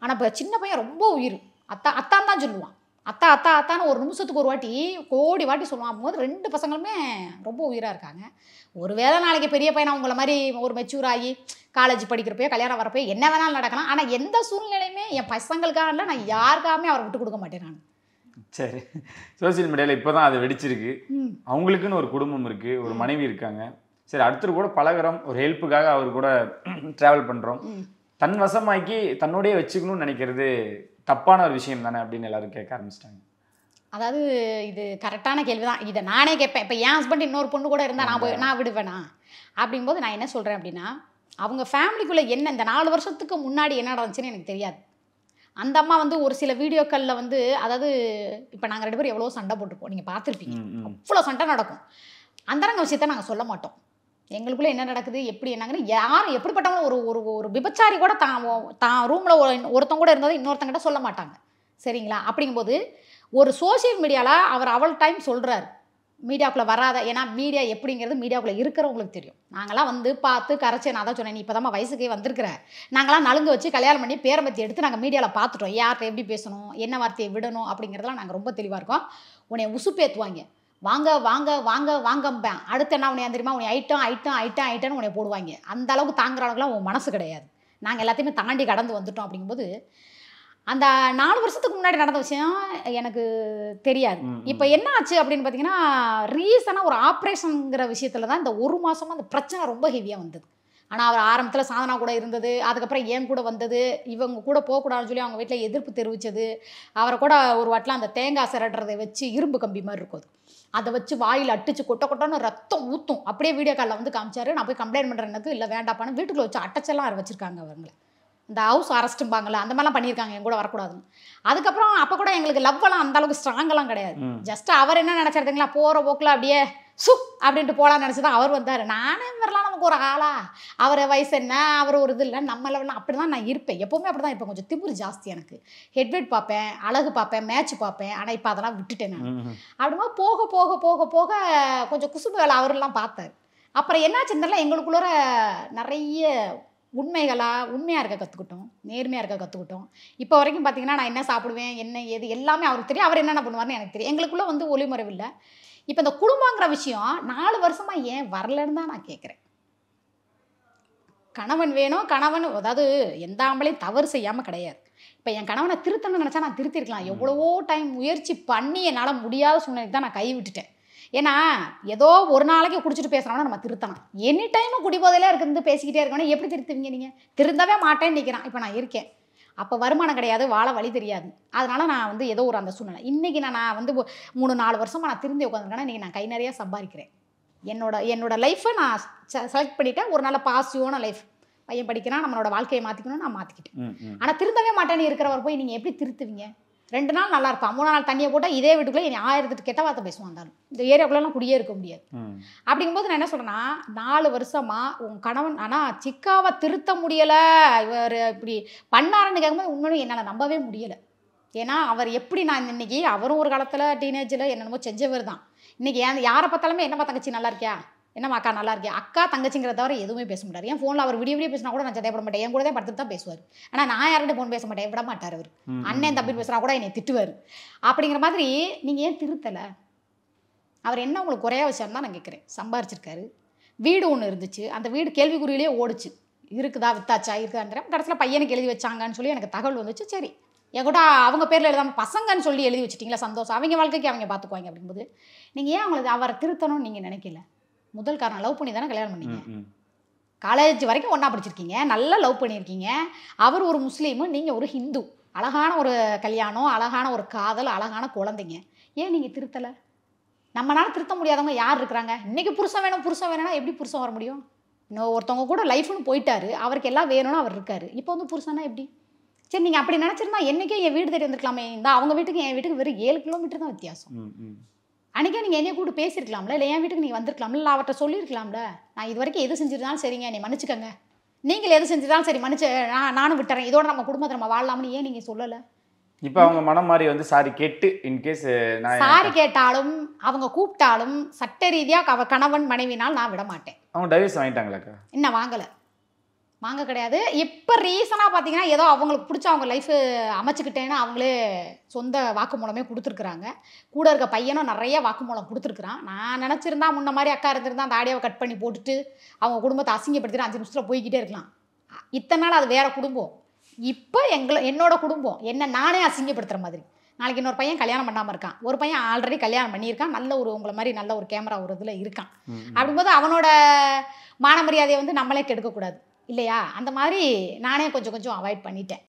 ஆனால் இப்போ சின்ன பையன் ரொம்ப உயிர் அத்தான் தான் சொல்லுவான் அத்தா அத்தா அத்தான்னு ஒரு நிமிஷத்துக்கு ஒரு வாட்டி கோடி வாட்டி சொல்லுவான் போது ரெண்டு பசங்களுமே ரொம்ப உயிராக இருக்காங்க ஒரு வேளை நாளைக்கு பெரிய பையனா உங்களை மாதிரி ஒரு மெச்சூர் ஆகி காலேஜ் படிக்கிறப்போ கல்யாணம் வரப்போ என்ன வேணாலும் நடக்கலாம் ஆனால் எந்த சூழ்நிலையுமே என் பசங்களுக்காக இல்லை நான் யாருக்காமே அவரை விட்டு கொடுக்க மாட்டேன் நான் சரி சோசியல் மீடியாவில் இப்போ தான் அது வெடிச்சிருக்கு அவங்களுக்குன்னு ஒரு குடும்பம் இருக்குது ஒரு மனைவி இருக்காங்க சரி அடுத்து கூட பழகிறோம் ஒரு ஹெல்ப்புக்காக அவர் கூட ட்ராவல் பண்ணுறோம் தன் வசமாக்கி தன்னோடையே வச்சுக்கணும்னு நினைக்கிறது தப்பான ஒரு விஷயம் தானே அப்படின்னு எல்லாரும் கேட்க ஆரம்பிச்சிட்டாங்க அதாவது இது கரெக்டான கேள்வி தான் இதை நானே கேட்பேன் இப்போ என் ஹஸ்பண்ட் இன்னொரு பொண்ணு கூட இருந்தால் நான் விடுவேனா அப்படிங்கும்போது நான் என்ன சொல்கிறேன் அப்படின்னா அவங்க ஃபேமிலிக்குள்ளே என்ன இந்த 4 வருஷத்துக்கு முன்னாடி என்ன நடந்துச்சுன்னு எனக்கு தெரியாது அந்த அம்மா வந்து ஒரு சில வீடியோக்களில் வந்து அதாவது இப்போ நாங்கள் 2 பேரும் எவ்வளோ சண்டை போட்டிருப்போம் நீங்கள் பார்த்துருப்பீங்க அவ்வளோ சண்டை நடக்கும் அந்தரங்க விஷயத்த நாங்கள் சொல்ல மாட்டோம் எங்களுக்குள்ளே என்ன நடக்குது எப்படி என்னங்கன்னு யாரும் எப்படிப்பட்டவங்களும் ஒரு ஒரு விபச்சாரி கூட தான் ரூமில் ஒருத்தவங்க கூட இருந்தது இன்னொருத்தங்கிட்ட சொல்ல மாட்டாங்க சரிங்களா அப்படிங்கும்போது ஒரு சோஷியல் மீடியாவில் அவர் அவள் டைம் சொல்கிறாரு மீடியாவுக்குள்ளே வராத ஏன்னா மீடியா எப்படிங்கிறது மீடியாவுக்குள்ளே இருக்கிறவங்களுக்கு தெரியும் நாங்களாம் வந்து பார்த்து கரைச்சி நான் தான் சொன்னேன் நீ இப்போ தான் வயசுக்கே வந்திருக்கிற நாங்களாம் நலுங்க வச்சு கல்யாணம் பண்ணி பேரம்பத்தி எடுத்து நாங்கள் மீடியாவில் பார்த்துட்டோம் யார்கிட்ட எப்படி பேசணும் என்ன வார்த்தையை விடணும் அப்படிங்கிறதெல்லாம் நாங்கள் ரொம்ப தெளிவாக இருக்கோம் உன்னை உசுப்பேற்றுவாங்க வாங்க வாங்க வாங்க வாங்கம்பேன் அடுத்து என்ன உனையா தெரியுமா உன்னை ஐட்டம் ஐட்டம்னு உனைய போடுவாங்க அந்த அளவுக்கு தாங்குற அளவுக்குலாம் உன் மனசு கிடையாது நாங்கள் எல்லாத்தையுமே தாண்டி கடந்து வந்துட்டோம் அப்படிங்கும்போது அந்த 4 வருஷத்துக்கு முன்னாடி நடந்த விஷயம் எனக்கு தெரியாது இப்போ என்ன ஆச்சு அப்படின்னு பார்த்தீங்கன்னா ரீசனாக ஒரு ஆப்ரேஷனுங்கிற விஷயத்துல தான் இந்த 1 மாதமாக அந்த பிரச்சனை ரொம்ப ஹெவியாக வந்தது ஆனால் அவர் ஆரம்பத்தில் சாதனா கூட இருந்தது அதுக்கப்புறம் ஏன் கூட வந்தது இவங்க கூட போகக்கூடாதுன்னு சொல்லி அவங்க வீட்டில் எதிர்ப்பு தெரிவித்தது அவரை கூட ஒரு வாட்டில் அந்த தேங்காய் சிரட்டுறதை வச்சு இரும்பு கம்பி மாதிரி இருக்கும் அதை வச்சு வாயில் அடிச்சு கொட்டன்னு ரத்தம் ஊற்றும் அப்படியே வீடியோ காலில் வந்து காமிச்சாரு நான் போய் கம்ப்ளைண்ட் பண்ணுறேன்னு இல்லை வேண்டாப்பான்னு வீட்டுக்குள்ளே வச்சு அட்டச்செல்லாம் அவர் வச்சுருக்காங்க அவங்கள இந்த ஹவுஸ் அரெஸ்ட்டும்பாங்களே அந்த மாதிரிலாம் பண்ணியிருக்காங்க என் கூட வரக்கூடாதுன்னு அதுக்கப்புறம் அப்போ கூட எங்களுக்கு லவ்வெல்லாம் அந்த அளவுக்கு ஸ்ட்ராங்கெல்லாம் கிடையாது ஜஸ்ட் அவர் என்ன நினச்சிருந்தீங்களா போகிற போக்கில் அப்படியே சு அப்படின்ட்டு போகலான்னு நினச்சி தான் அவர் வந்தார் நானே வரலாம் நமக்கு ஒரு ஆளா அவர் வயசு என்ன அவர் ஒரு இது இல்லை நம்ம லெவலில் அப்படி தான் நான் இருப்பேன் எப்போவுமே அப்படி தான் இருப்பேன் கொஞ்சம் திமிரு ஜாஸ்தி எனக்கு ஹெட்வெட் பார்ப்பேன் அழகு பார்ப்பேன் மேட்ச் பார்ப்பேன் ஆனால் இப்போ அதெல்லாம் விட்டுட்டேன் நான் அப்படிமா போக போக போக போக கொஞ்சம் குசும்பு வேலை அவரெல்லாம் பார்த்தார் அப்புறம் என்னாச்சுன்னா எங்களுக்குள்ளே நிறைய உண்மையாக இருக்க கற்றுக்கிட்டோம் நேர்மையாக இருக்க கற்றுக்கிட்டோம் இப்போ வரைக்கும் பார்த்தீங்கன்னா நான் என்ன சாப்பிடுவேன் என்ன ஏது எல்லாமே அவருக்கு தெரியும் அவர் என்னென்ன பண்ணுவார்னு எனக்கு தெரியும் எங்களுக்குள்ளே வந்து ஒளிமறைவில்லை இப்போ இந்த குடும்பங்கிற விஷயம் 4 வருஷமாக ஏன் வரலன்னு தான் நான் கேட்குறேன் கணவன் வேணும் கணவன் அதாவது எந்த ஆம்பளையும் தவறு செய்யாமல் கிடையாது இப்போ என் கணவனை திருத்தணும்னு நினச்சா நான் திருத்திருக்கலாம் எவ்வளவோ டைம் முயற்சி பண்ணி என்னால் முடியாத சூழ்நிலைக்கு தான் நான் கை விட்டுட்டேன் ஏன்னா ஏதோ ஒரு நாளைக்கு குடிச்சிட்டு பேசுகிறோம்னா நம்ம திருத்தலாம் எனி டைமும் குடிபோதையில இருந்து பேசிக்கிட்டே இருக்கணும் எப்படி திருத்துவீங்க நீங்கள் திருந்தவே மாட்டேன்னு நிற்கிறேன் இப்போ நான் இருக்கேன் அப்போ வருமானம் கிடையாது வாழ வழி தெரியாது அதனால் நான் வந்து ஏதோ ஒரு அந்த சூழ்நிலை இன்றைக்கி நான் வந்து 3-4 வருஷமாக நான் திருந்தி உட்காந்துருக்கேன்னா இன்றைக்கி நான் கை நிறையா சம்பாதிக்கிறேன் என்னோட லைஃப்பை நான் செலக்ட் பண்ணிவிட்டேன் ஒரு நல்ல பாசிட்டிவான லைஃப் பையன் படிக்கிறான் நம்மளோட வாழ்க்கையை மாற்றிக்கணும்னு நான் மாற்றிக்கிட்டேன் ஆனால் திருந்தவே மாட்டேன்னு இருக்கிறவர் போய் நீங்கள் எப்படி திருத்துவீங்க ரெண்டு நாள் நல்லா இருப்பான், மூணு நாள் தண்ணியை போட்டால் இதே வீட்டுக்குள்ளே இனி 1000 கெட்ட வார்த்தை பேசுவான். இருந்தாலும் இந்த ஏரியாவுக்குள்ளெல்லாம் குடியே இருக்க முடியாது. அப்படிங்கும்போது நான் என்ன சொல்கிறேன்னா, 4 வருஷமா உன் கணவன் ஆனால் சிக்காவை திருத்த முடியலை, இவர் இப்படி பண்ணாருன்னு கேட்கும்போது உண்மையும் என்னால் நம்பவே முடியலை. ஏன்னா அவர் எப்படி நான் இன்றைக்கி அவரும் ஒரு காலத்தில் டீனேஜில் என்னென்னமோ செஞ்சவர் தான். இன்றைக்கி யாரை பார்த்தாலுமே என்னப்பா தங்கச்சி நல்லா இருக்கியா, என்னம்மா அக்கா நல்லா இருக்கேன், அக்கா தங்கச்சிங்கிற தவிர எதுவுமே பேச மாட்டார். என் ஃபோனில் அவர் விடிய விடிய பேசினா கூட நான் சந்தேகப்பட மாட்டேன், என் கூட தான் படுத்துட்டு தான் பேசுவார். ஆனால் நான் யார்கிட்ட ஃபோன் பேச மாட்டேன், விட மாட்டார். அவர் அண்ணன் தம்பி பேசுனா கூட என்னை திட்டுவார். அப்படிங்கிற மாதிரி நீங்கள் ஏன் திருத்தலை? அவர் என்ன உங்களுக்கு குறையா வச்சாருன்னு தான் நான் கேட்குறேன். சம்பாரிச்சிருக்காரு, வீடு ஒன்று இருந்துச்சு, அந்த வீடு கேள்விக்குறியிலேயே ஓடிச்சு, இருக்குதா வித்தாச்சா இருக்குதான்றேன். கடைசியில் பையனுக்கு எழுதி வச்சாங்கன்னு சொல்லி எனக்கு தகவல் வந்துச்சு. சரி என் கூட அவங்க பேரில் எழுதாமல் பசங்கன்னு சொல்லி எழுதி வச்சிட்டிங்களா, சந்தோஷம், அவங்க வாழ்க்கைக்கு அவங்க பார்த்துக்குவாங்க. அப்படிங்கும்போது நீங்கள் ஏன் அவங்களுக்கு அவரை திருத்தணும்னு நீங்கள் நினைக்கல? முதல் காரணம் லவ் பண்ணி தானே கல்யாணம் பண்ணிங்க, காலேஜ் வரைக்கும் ஒன்றா படிச்சிருக்கீங்க, நல்லா லவ் பண்ணியிருக்கீங்க. அவர் ஒரு முஸ்லீமு, நீங்கள் ஒரு ஹிந்து. அழகான ஒரு கல்யாணம், அழகான ஒரு காதல், அழகான குழந்தைங்க. ஏன் நீங்கள் திருத்தலை? நம்மளால திருத்த முடியாதவங்க யார் இருக்கிறாங்க? இன்றைக்கி புருஷன் வேணும், புருஷன் வேணும்னா எப்படி புருஷன் வர முடியும்? இன்னும் ஒருத்தவங்க கூட லைஃப்னு போயிட்டாரு, அவருக்கு எல்லாம் வேணும்னு அவர் இருக்காரு. இப்போ வந்து புருஷன்னா எப்படி? சரி, நீங்கள் அப்படி நினச்சிருந்தா என்றைக்கே என் வீடு தேடி வந்திருக்கலாமே. இந்த அவங்க வீட்டுக்கு என் வீட்டுக்கு வெறும் 7 கிலோமீட்டர் தான் வித்தியாசம். அன்றைக்கே நீங்கள் என்னையை கூப்பிட்டு பேசியிருக்கலாம்ல, இல்லை என் வீட்டுக்கு நீங்கள் வந்திருக்கலாம்ல, இல்லை அவர்கிட்ட சொல்லியிருக்கலாம்ல, நான் இது வரைக்கும் எது செஞ்சிருந்தாலும் சரிங்க நீ மன்னிச்சுக்கங்க, நீங்கள் எது செஞ்சிருந்தாலும் சரி மன்னிச்சு நானும் விட்டுறேன், இதோட நம்ம குடும்பத்தை நம்ம வாழலாம்னு ஏன் நீங்கள் சொல்லலை? இப்போ அவங்க மனம் மாதிரி வந்து சாரி கேட்டு இன்கேஸ் சாரி கேட்டாலும் அவங்க கூப்பிட்டாலும் சட்ட ரீதியாக கணவன் மனைவினால் நான் விட மாட்டேன். அவங்க டைவர்ஸ் வாங்கிட்டாங்களாக்கா? இன்னும் வாங்கலை, வாங்க கிடையாது. இப்போ ரீசனாக பார்த்தீங்கன்னா ஏதோ அவங்களுக்கு பிடிச்ச அவங்க லைஃப் அமைச்சிக்கிட்டேன்னு அவங்களே சொந்த வாக்குமூலமே கொடுத்துருக்குறாங்க. கூட இருக்க பையனும் நிறைய வாக்குமூலம் கொடுத்துருக்குறான். நான் நினச்சிருந்தா முன்ன மாதிரி அக்கா இருந்திருந்தா அந்த ஆடியோவை கட் பண்ணி போட்டுட்டு அவங்க குடும்பத்தை அசிங்கப்படுத்திட்டு 5 நிமிஷத்தில் போய்கிட்டே இருக்கலாம். இத்தனை நாள் அது வேறு குடும்பம், இப்போ என்னோட குடும்பம் என்ன நானே அசிங்கப்படுத்துகிற மாதிரி. நாளைக்கு இன்னொரு பையன் கல்யாணம் பண்ணாமல் இருக்கான், ஒரு பையன் ஆல்ரெடி கல்யாணம் பண்ணியிருக்கான், நல்ல ஒரு உங்களை மாதிரி நல்ல ஒரு கேமரா ஒரு இதில் இருக்கான். அப்படிங்கும்போது அவனோட மான மரியாதையை வந்து நம்மளே கெடுக்கக்கூடாது இல்லையா? அந்த மாதிரி நானே கொஞ்சம் அவாய்ட் பண்ணிட்டேன்.